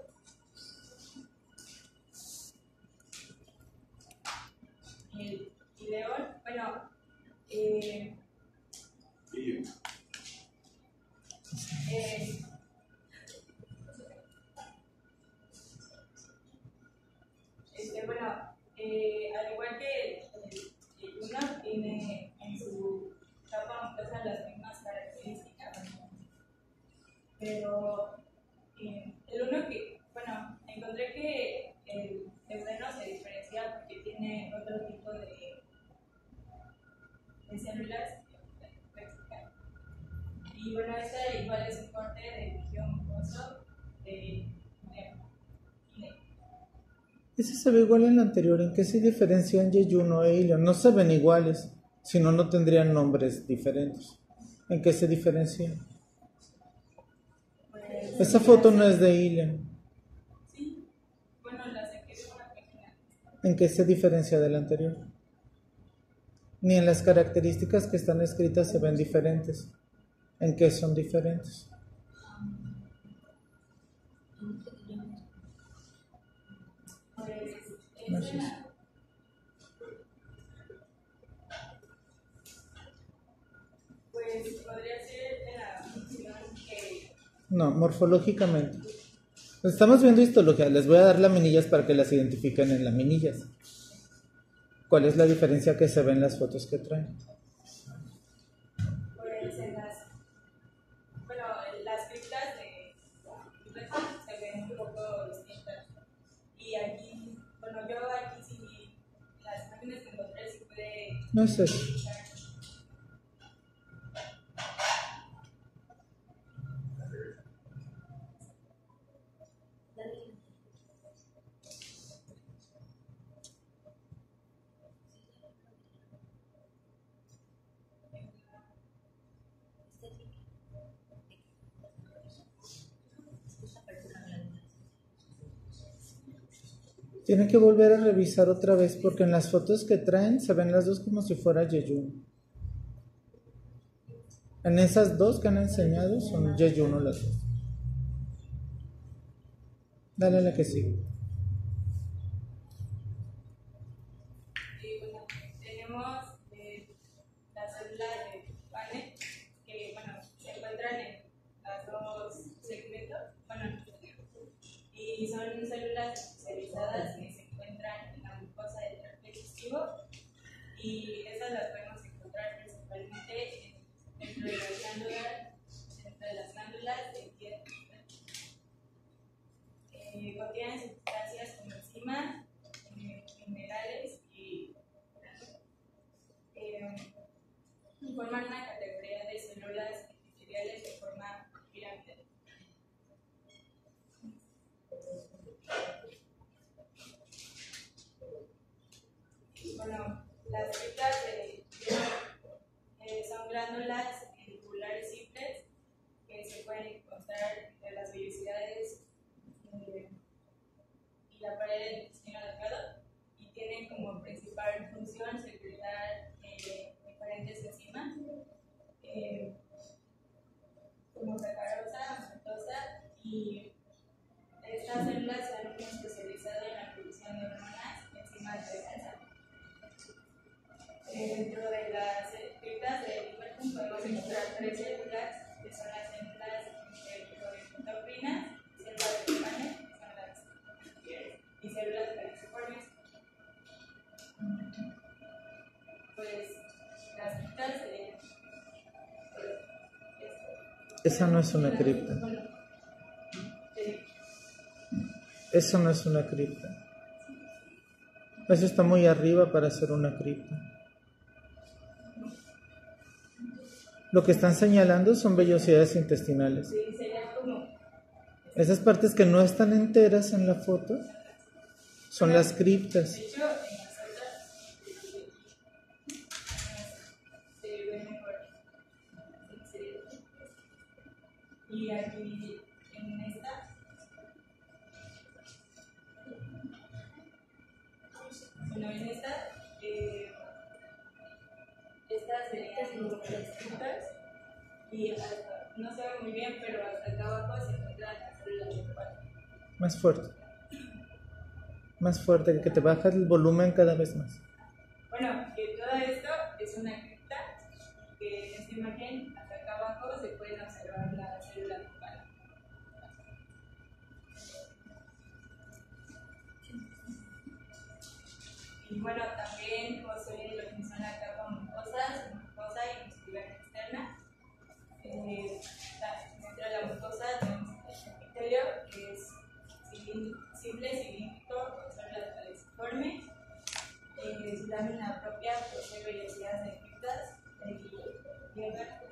El ileón, bueno, al igual que el yuno, tiene en su capa mucosa las mismas características, pero el uno que, bueno, encontré que el duodeno se diferencia porque tiene otro tipo de células. Y bueno, esta igual es un corte de tejido mucoso de ese se ve igual en la anterior. ¿En qué se diferencian yeyuno e hilo? No se ven iguales, si no, no tendrían nombres diferentes. ¿En qué se diferencian? Bueno, esa foto no es de hilo. Sí, bueno, la saqué de una página. ¿En qué se diferencia de la anterior? Ni en las características que están escritas se ven diferentes. ¿En qué son diferentes? Gracias. Pues podría ser de la función que... No, morfológicamente. Estamos viendo histología. Les voy a dar laminillas para que las identifiquen en laminillas. ¿Cuál es la diferencia que se ve en las fotos que traen? Pues en las... Bueno, en las criptas de... se ven un poco distintas. Y aquí... Bueno, yo aquí sí... Las imágenes que encontré sí pude... No es eso. Tienen que volver a revisar otra vez porque en las fotos que traen se ven las dos como si fuera yeyuno. En esas dos que han enseñado son yeyuno las dos. Dale a la que sigue. Y son células especializadas que se encuentran en la mucosa del tracto digestivo y esas las podemos encontrar principalmente dentro de las glándulas del pie. Contienen sustancias como enzimas, minerales y forman una categoría de células epiteliales de forma piramidal. Bueno, las criptas son glándulas reticulares simples que se pueden encontrar entre las vellosidades y la pared del intestino delgado y tienen como principal función secretar diferentes enzimas como sacarosa, maltosa y estas células se han especializado en la producción de hormonas y enzimas de defensa. Dentro de las criptas del cuerpo podemos encontrar tres células que son las células hematocrinas, células de Meissner, que son las Peyer, y células caliciformes. Pues las criptas de... Esa no es una cripta. Eso no es una cripta. Eso está muy arriba para ser una cripta. Lo que están señalando son vellosidades intestinales. Esas partes que no están enteras en la foto son las criptas. Y aquí en esta. Bueno, en estas serían las criptas y hasta, no se ve muy bien, pero hasta acá abajo se encuentran las células del cuerpo. Más fuerte. Más fuerte, que te baja el volumen cada vez más. Bueno, que todo esto es una cripta que en esta imagen hasta acá abajo se pueden observar las células del cuerpo. Y bueno, también posee lo que son la capa mucosa y muscular externa. Dentro de la mucosa tenemos el epitelio, que es simple, cilíndrico, con células caliciformes. Su lámina propia posee vellosidades de criptas de hierro.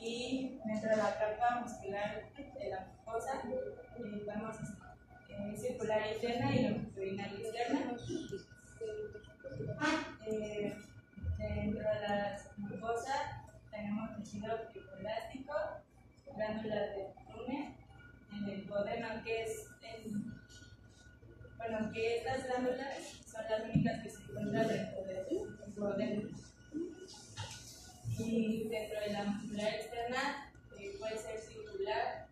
Y dentro de la capa muscular de la mucosa, vamos a circular interna y longitudinal externa. Dentro de las mucosas tenemos tejido fibroelástico, glándulas del lumen, en el duodeno, que es bueno, que estas glándulas son las únicas que se encuentran dentro del duodeno. Y dentro de la muscular externa puede ser circular,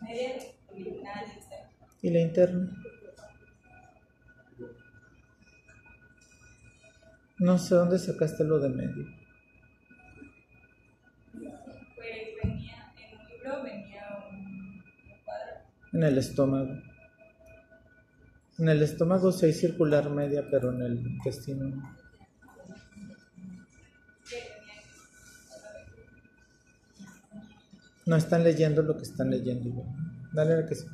media, longitudinal externa. y la interna. No sé dónde sacaste lo de medio. Pues venía, en el libro venía un cuadro. En el estómago. En el estómago sí hay circular media, pero en el intestino no. No están leyendo lo que están leyendo. Dale a la que sí.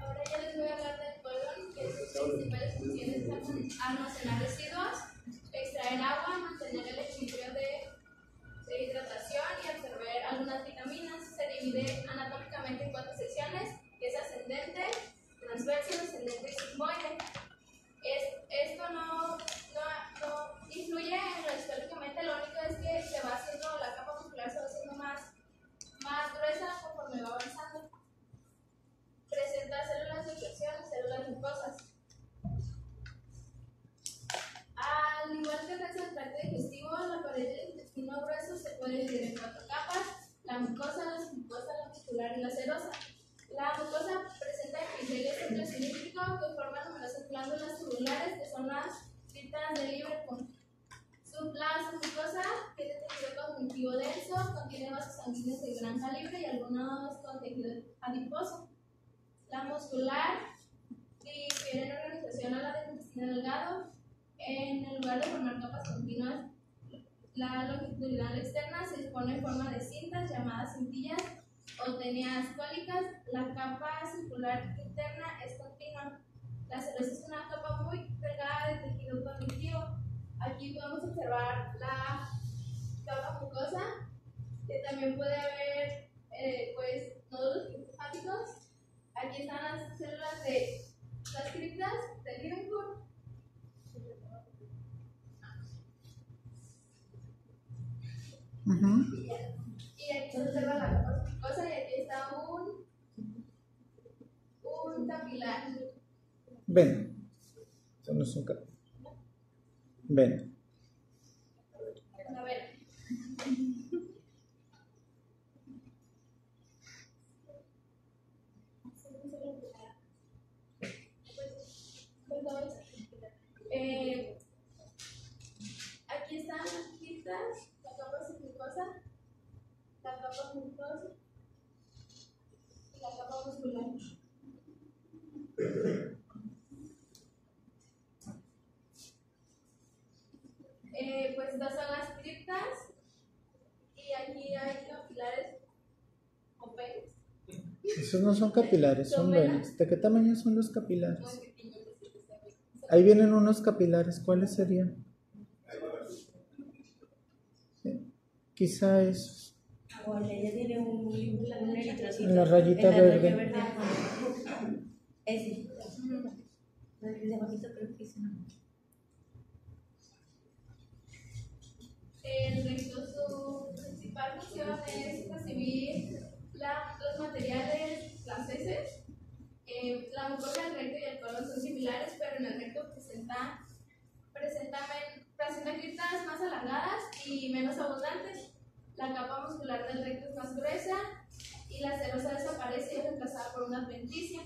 Ahora ya les voy a hablar del colon, que sus principales funciones son almacenar residuos, extraer agua, mantener el equilibrio de hidratación y absorber algunas vitaminas. Se divide anatómicamente en 4 secciones, que es ascendente, transverso, descendente y sigmoide. Esto no influye históricamente, lo único es que se va haciendo la capa muscular, se va haciendo más gruesa conforme va avanzando. Presenta células de flexión y células mucosas. Al igual que el resto del tracto digestivo, la pared del intestino grueso se puede dividir en 4 capas: la mucosa, la submucosa, la muscular y la serosa. La mucosa presenta epitelios extracilíndrico que forman numerosas glándulas tubulares que son las vitas de Liverpool. La submucosa tiene tejido conjuntivo denso, contiene vasos sanguíneos de gran calibre y algunos con tejido adiposo. La muscular difiere en organización a la del intestino delgado. En el lugar de formar capas continuas, la longitudinal externa se dispone en forma de cintas llamadas cintillas o tenías cólicas. La capa circular interna es continua. La serosa es una capa muy pegada de tejido conectivo. Aquí podemos observar la capa mucosa, que también puede haber nódulos linfáticos. Aquí están las células de las criptas de Liverpool. Y aquí se observa la capa mucosa y aquí está un capilar. Ven, eso no es un capilar. Ven. A ver. Aquí están las criptas, la capa submucosa, la capa mucosa y la capa muscular. Pues estas son las criptas y aquí hay capilares o venas. Esos no son capilares, son venas. ¿De qué tamaño son los capilares? Ahí vienen unos capilares, ¿cuáles serían? Quizá esos. Ella tiene en la rayita verde. Ese. El de bajito creo que es una. El recto, su principal función es recibir los materiales, las heces. La mucosa del recto y el colon son similares, pero en el recto presenta criptas más alargadas y menos abundantes. La capa muscular del recto es más gruesa y la serosa desaparece y es reemplazada por una adventicia.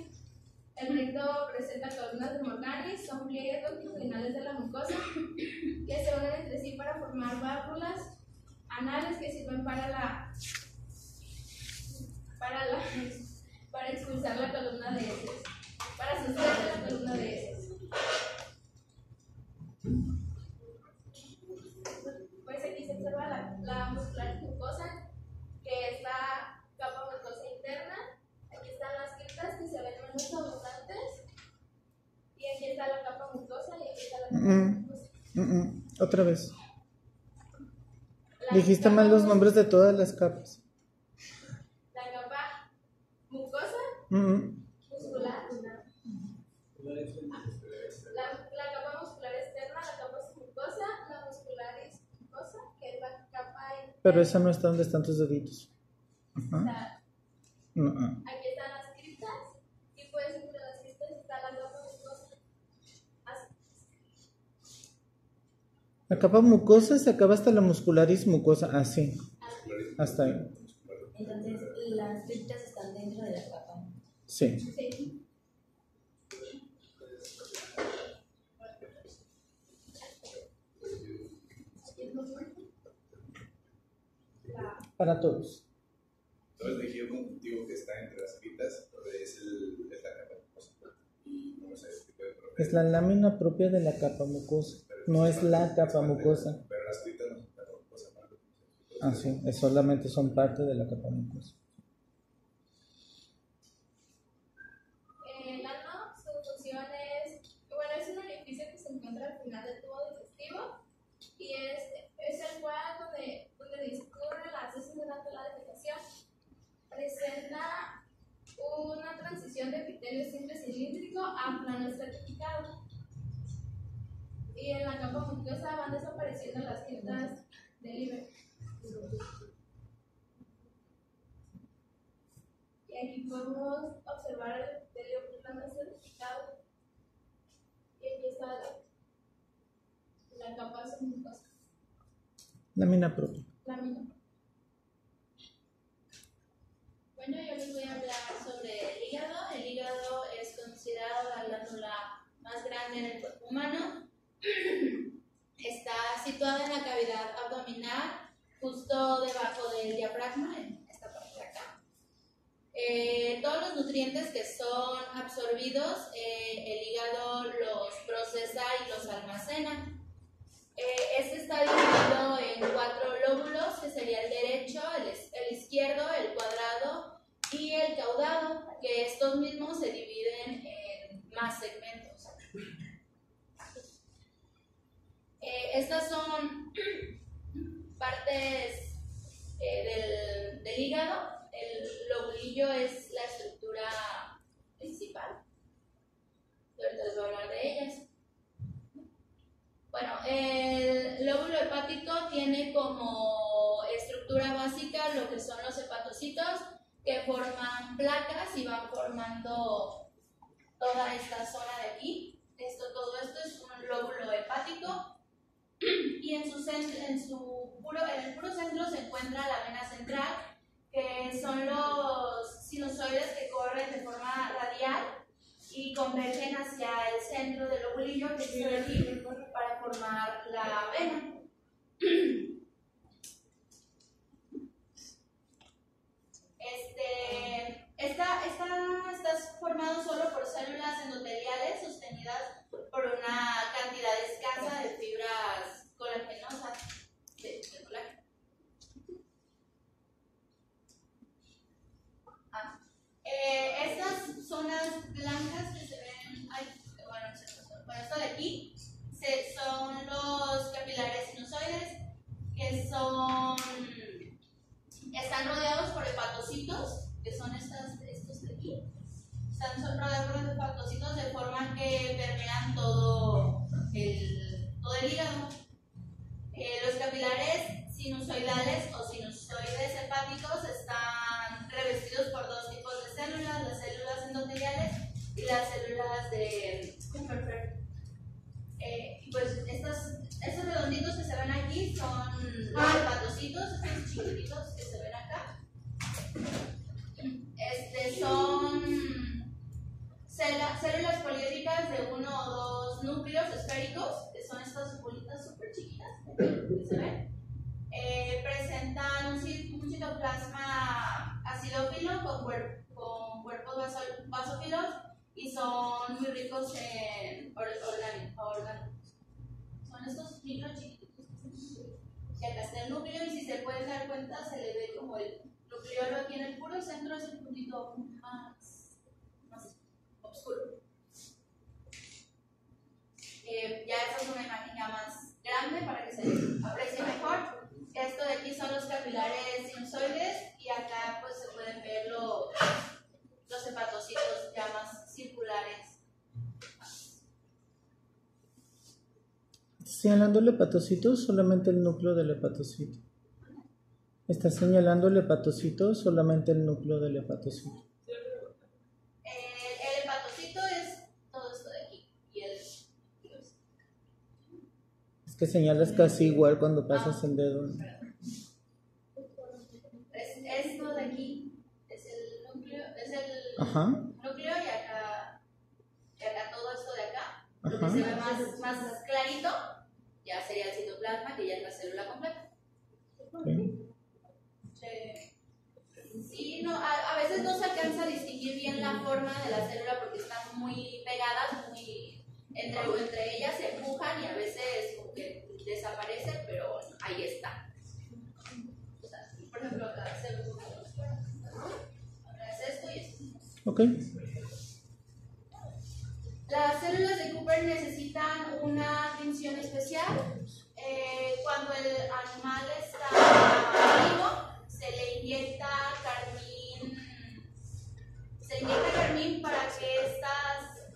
El recto presenta columnas de Morgagni, son pliegues longitudinales de la mucosa que se unen entre sí para formar válvulas anales que sirven para expulsar la columna de heces, para sustraer la columna de heces. Pues aquí se observa la muscular mucosa, que es la capa mucosa interna. Aquí están las criptas que se ven menos abundantes y aquí está la capa mucosa y aquí está la capa mucosa. Otra vez. Dijiste mal los nombres de todas las capas. La capa mucosa, muscular, la capa muscular externa, la capa submucosa, la muscular y mucosa, que es la capa interna. Pero esa no está donde están tus deditos. Aquí están las criptas y pues entre las criptas está la capa mucosa. Así. La capa mucosa se acaba hasta la muscularis mucosa, así. Hasta ahí. Entonces las criptas están dentro de la capa Sí. Sí. Para todos. Todo el tejido conjuntivo que está entre las quitas es la capa mucosa. Y no es el tipo de proteína. Es la lámina propia de la capa mucosa. No es la capa mucosa. Pero las quitas no son capa mucosa. Ah, sí. Solamente son parte de la capa mucosa. El ano, su función es... Bueno, es un orificio que se encuentra al final del tubo digestivo. Y es el cual donde discurre las heces durante la defecación. Presenta una transición de epitelio simple cilíndrico a plano estratificado. Y en la capa mucosa van desapareciendo las quintas del hígado. Y aquí podemos observar el epitelio plano estratificado. Y aquí está la capa submucosa. Lámina propia. Lámina. Bueno, yo les voy a hablar sobre el hígado. El hígado es considerado la glándula más grande en el cuerpo humano. Está situada en la cavidad abdominal, justo debajo del diafragma, en esta parte de acá. Todos los nutrientes que son absorbidos, el hígado los procesa y los almacena. Este está dividido en 4 lóbulos, que sería el derecho, el izquierdo, el cuadrado y el caudado, que estos mismos se dividen en más segmentos. Estas son partes del hígado. El lobulillo es la estructura principal. Ahorita les voy a hablar de ellas. Bueno, el lóbulo hepático tiene como estructura básica lo que son los hepatocitos, que forman placas y van formando toda esta zona de aquí. Todo esto es un lóbulo hepático, y en el puro centro se encuentra la vena central, que son los sinusoides que corren de forma radial y convergen hacia el centro del lobulillo, que está aquí, para formar la vena. Está formado solo por células endoteliales sostenidas por una cantidad escasa de fibras colagenosas de colágeno. Estas zonas blancas que se ven, esto de aquí, son los capilares sinusoides, que están rodeados por hepatocitos, que son estos de aquí. Son rodeados por hepatocitos de forma que permean todo el hígado. Los capilares sinusoidales o sinusoides hepáticos están revestidos por dos tipos de células, las células endoteliales y las células de Kupffer. Pues estos redonditos que se ven aquí son los hepatocitos, estos chiquititos que se ven acá. Son células poliédricas de 1 o 2 núcleos esféricos, que son estas bolitas súper chiquitas que se ven. Presentan un citoplasma acidófilo con cuerpos basófilos, y son muy ricos en órganos. Son estos micro chiquititos que acá está el núcleo, y si se pueden dar cuenta, se le ve como el nucleolo aquí en el puro centro, es el puntito más oscuro. Ya esta es una imagen ya más grande para que se aprecie mejor. Esto de aquí son los capilares sinusoides, y acá pues se pueden ver los hepatocitos ya más circulares. ¿Está señalando el hepatocito o solamente el núcleo del hepatocito? ¿Está señalando el hepatocito o solamente el núcleo del hepatocito? El hepatocito es todo esto de aquí. Y es que señalas casi igual cuando pasas el dedo. Esto de aquí es el núcleo, es el donde se ve más clarito, ya sería el citoplasma, que ya es la célula completa. Sí, no, a veces no se alcanza a distinguir bien la forma de la célula porque están muy pegadas, muy entre ellas se empujan y a veces como que desaparecen, pero ahí está. O sea, por ejemplo, acá se los fuera, ahora es esto y esto. Okay. Las células de Kupffer necesitan una atención especial. Cuando el animal está vivo, se le inyecta carmín para que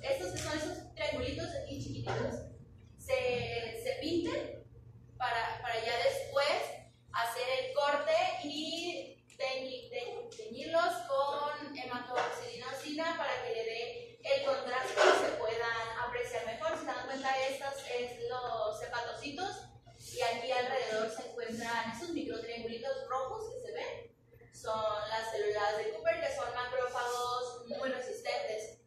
estos que son esos triangulitos de aquí chiquititos se pinten para ya después hacer el corte y teñirlos con hematoxidina para que le dé el contraste y se puedan apreciar mejor. Si se dan cuenta, estos son los hepatocitos. Y aquí alrededor se encuentran esos microtriangulitos rojos que se ven. Son las células de Kupffer, que son macrófagos muy resistentes.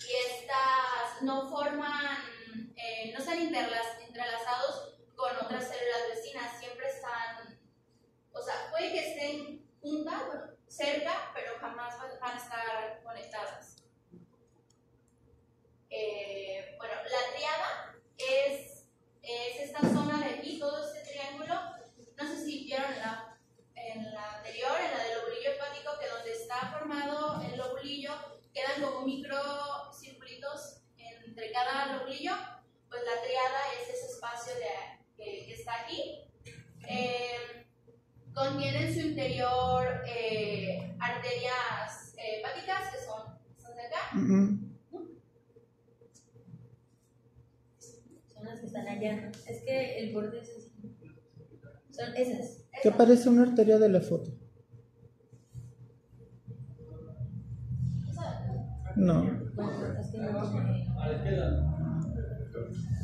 Y estas no forman, no están entrelazados con otras células vecinas. Siempre están, o sea, puede que estén juntas, bueno, cerca, pero jamás van a estar conectadas. Bueno, la triada es esta zona de aquí, todo este triángulo. No sé si vieron en la anterior, en la del lobulillo hepático, que donde está formado el lobulillo quedan como microcirculitos entre cada lobulillo. Pues la triada es ese espacio que está aquí. Contiene en su interior arterias hepáticas, que son de acá. Que están allá, es que el borde es así. Son esas. ¿Qué parece una arteria de la foto? No.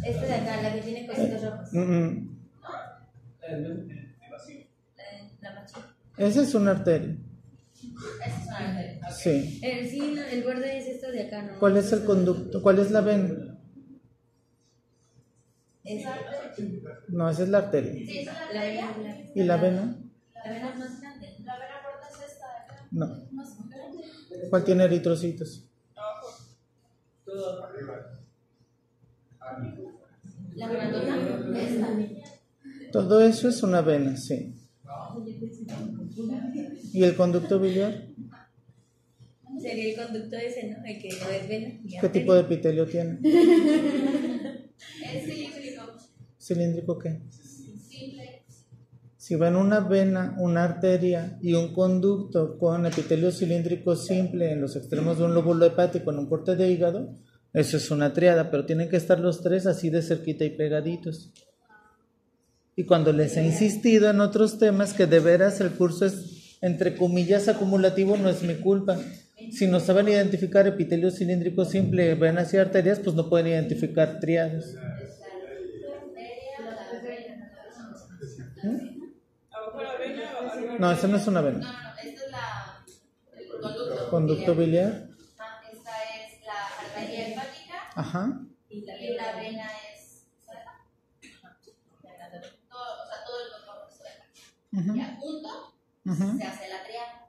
Esta de acá, la que tiene cositas rojas. La más chica. Esa es una arteria. Esa es una arteria. Sí. El borde es esto de acá, ¿no? ¿Cuál es el conducto? ¿Cuál es la vena? No, esa es la arteria. Sí, esa es la arteria. ¿Y la vena? La vena es más grande. La vena corta es esta de acá. No. ¿Cuál tiene eritrocitos? Todo arriba. La venatina es la vena. Todo eso es una vena, sí. ¿Y el conducto biliar? Sería el conducto ese, ¿no? El que no es vena. ¿Qué tipo de epitelio tiene? Es cilíndrico. ¿Cilíndrico qué? Simple. Si ven una vena, una arteria y un conducto con epitelio cilíndrico simple en los extremos de un lóbulo hepático en un corte de hígado, eso es una triada, pero tienen que estar los tres así de cerquita y pegaditos. Y cuando les he insistido en otros temas que de veras el curso es, entre comillas, acumulativo, no es mi culpa. Si no saben identificar epitelio cilíndrico simple, venas y arterias, pues no pueden identificar triadas. No, esa no es una vena. No, esta es el conducto biliar. Esta es la arteria hepática. Ajá. Y la vena es. O sea, todo el contorno es vena. Ya junto se hace la triada.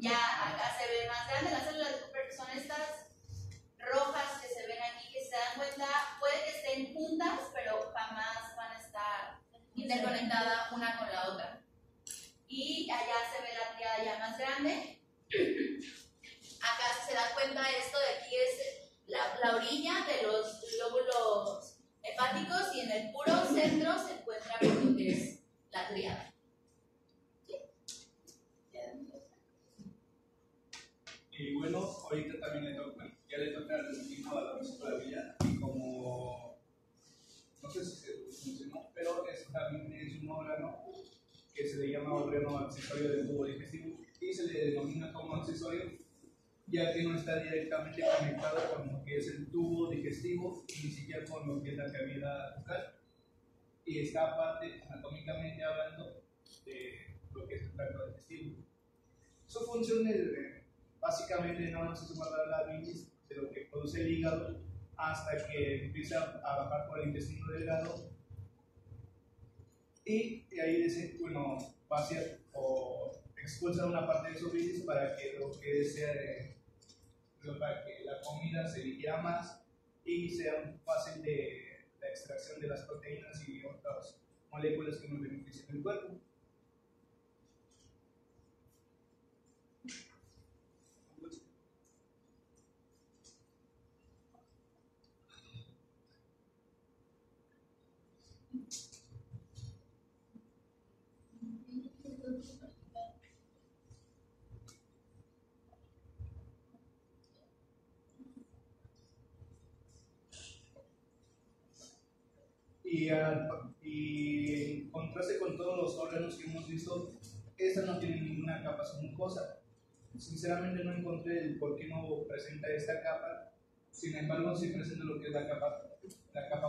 Ya acá se ve más grande. Las células de Kupffer son estas rojas que se ven aquí, que se dan cuenta, puede que estén juntas, pero jamás van a estar interconectadas una con la otra. Y allá se ve la triada ya más grande. Acá se da cuenta esto de aquí es la orilla de los lóbulos hepáticos y en el puro centro se encuentra lo que es la triada. Y bueno, ahorita también ya le toca el hijo a la Villa, y como, no sé si se mencionó, pero también es un órgano que se le llama órgano accesorio del tubo digestivo y se le denomina como accesorio, ya que no está directamente conectado con lo que es el tubo digestivo, ni siquiera con lo que es la cavidad bucal, y está aparte, anatómicamente hablando, de lo que es el tracto digestivo. Su función es básicamente no nos hace guardar la bilis de lo que produce el hígado hasta que empieza a bajar por el intestino delgado y de ahí va hacia o expulsa una parte de su bilis para que para que la comida se digiera más y sea fácil de la extracción de las proteínas y otras moléculas que nos benefician el cuerpo. Y en contraste con todos los órganos que hemos visto, esta no tiene ninguna capa mucosa. Sinceramente no encontré el por qué no presenta esta capa. Sin embargo, sí presenta lo que es la capa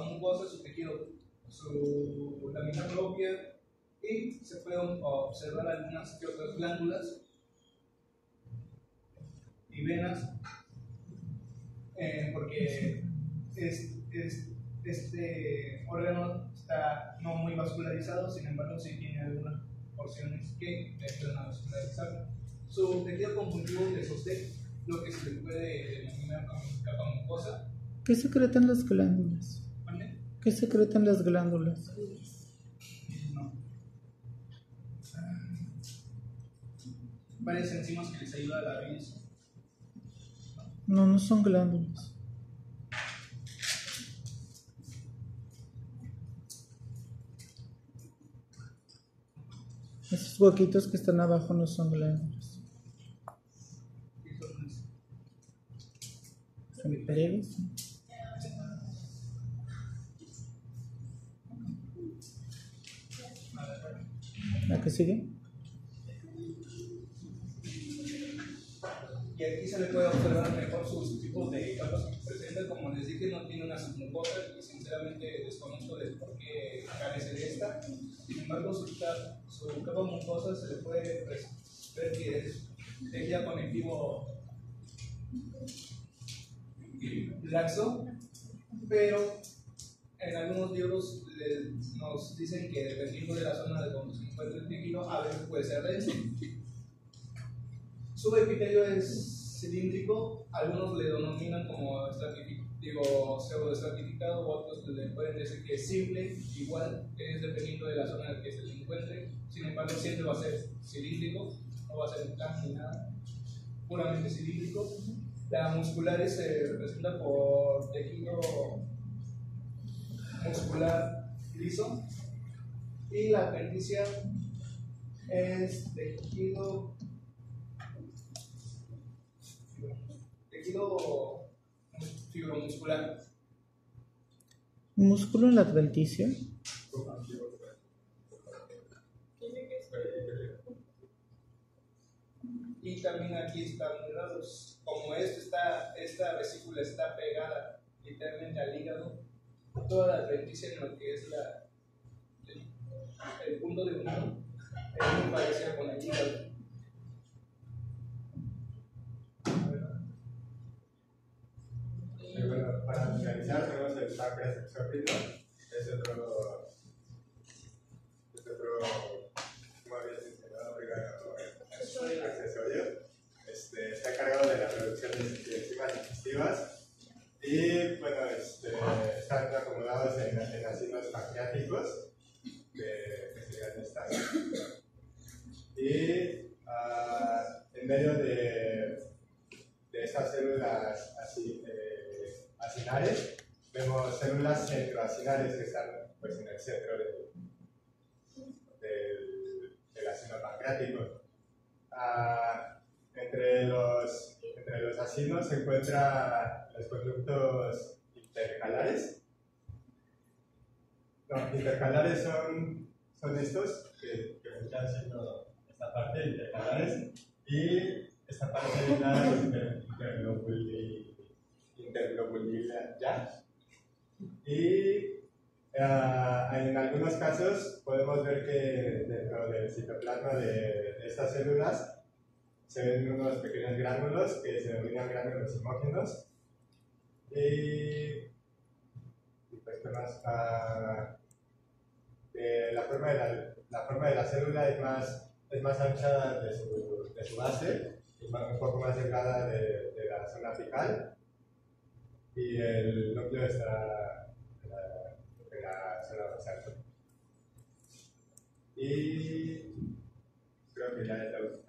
mucosa, su tejido, su lámina propia, y se pueden observar algunas que otras glándulas y venas, porque este órgano está no muy vascularizado, sin embargo sí tiene algunas porciones que empiezan a vascularizar. Su tejido conjuntivo de sostén, lo que se le puede denominar como capa mucosa. ¿Qué secretan las glándulas? ¿Vale? ¿Qué secretan las glándulas? No. Varias enzimas que les ayudan a la bilis. No, no son glándulas. Esos huequitos que están abajo no son glándulas. Son paredes. ¿La que sigue? Y aquí se le puede observar mejor sus tipos de capas que presentan. Como les dije, no tiene una submucosa y sinceramente desconozco del por qué carece de esta. Sin embargo, su capa mucosa se le puede ver que es tejido conectivo laxo, pero en algunos libros nos dicen que dependiendo de la zona de donde se encuentra el tejido, a veces puede ser denso. Su epitelio es cilíndrico, algunos le denominan como pseudoestratificado, otros le pueden decir que es simple, igual es dependiendo de la zona en la que se encuentre. Sin embargo, siempre va a ser cilíndrico, no va a ser plano ni nada, puramente cilíndrico. La musculares se representa por tejido muscular liso y la appendicia es tejido fibromuscular. ¿Músculo en la adventicia? Y también aquí están mirados, como esta vesícula está pegada literalmente al hígado, toda la adventicia en lo que es el punto de unión es muy parecida con el hígado. Bueno, para finalizar tenemos el páncreas exócrino, es otro, como habías mencionado, accesorio. Está cargado de la producción de enzimas digestivas y bueno, están acomodados en asilos pancreáticos que serían estas. Y en medio de estas células así acinares, vemos células centroacinares que están pues, en el centro del acino pancreático. Entre los acinos se encuentran los conductos intercalares. Los intercalares son estos que están haciendo esta parte, intercalares, y esta parte de la interlobular ya. Y en algunos casos podemos ver que dentro del citoplasma de estas células se ven unos pequeños gránulos que se denominan gránulos hemógenos. Y pues, ¿qué más? La forma de la célula es más ancha de su base, es un poco más delgada de la zona apical, y el núcleo está en la zona basal. Y creo que ya está.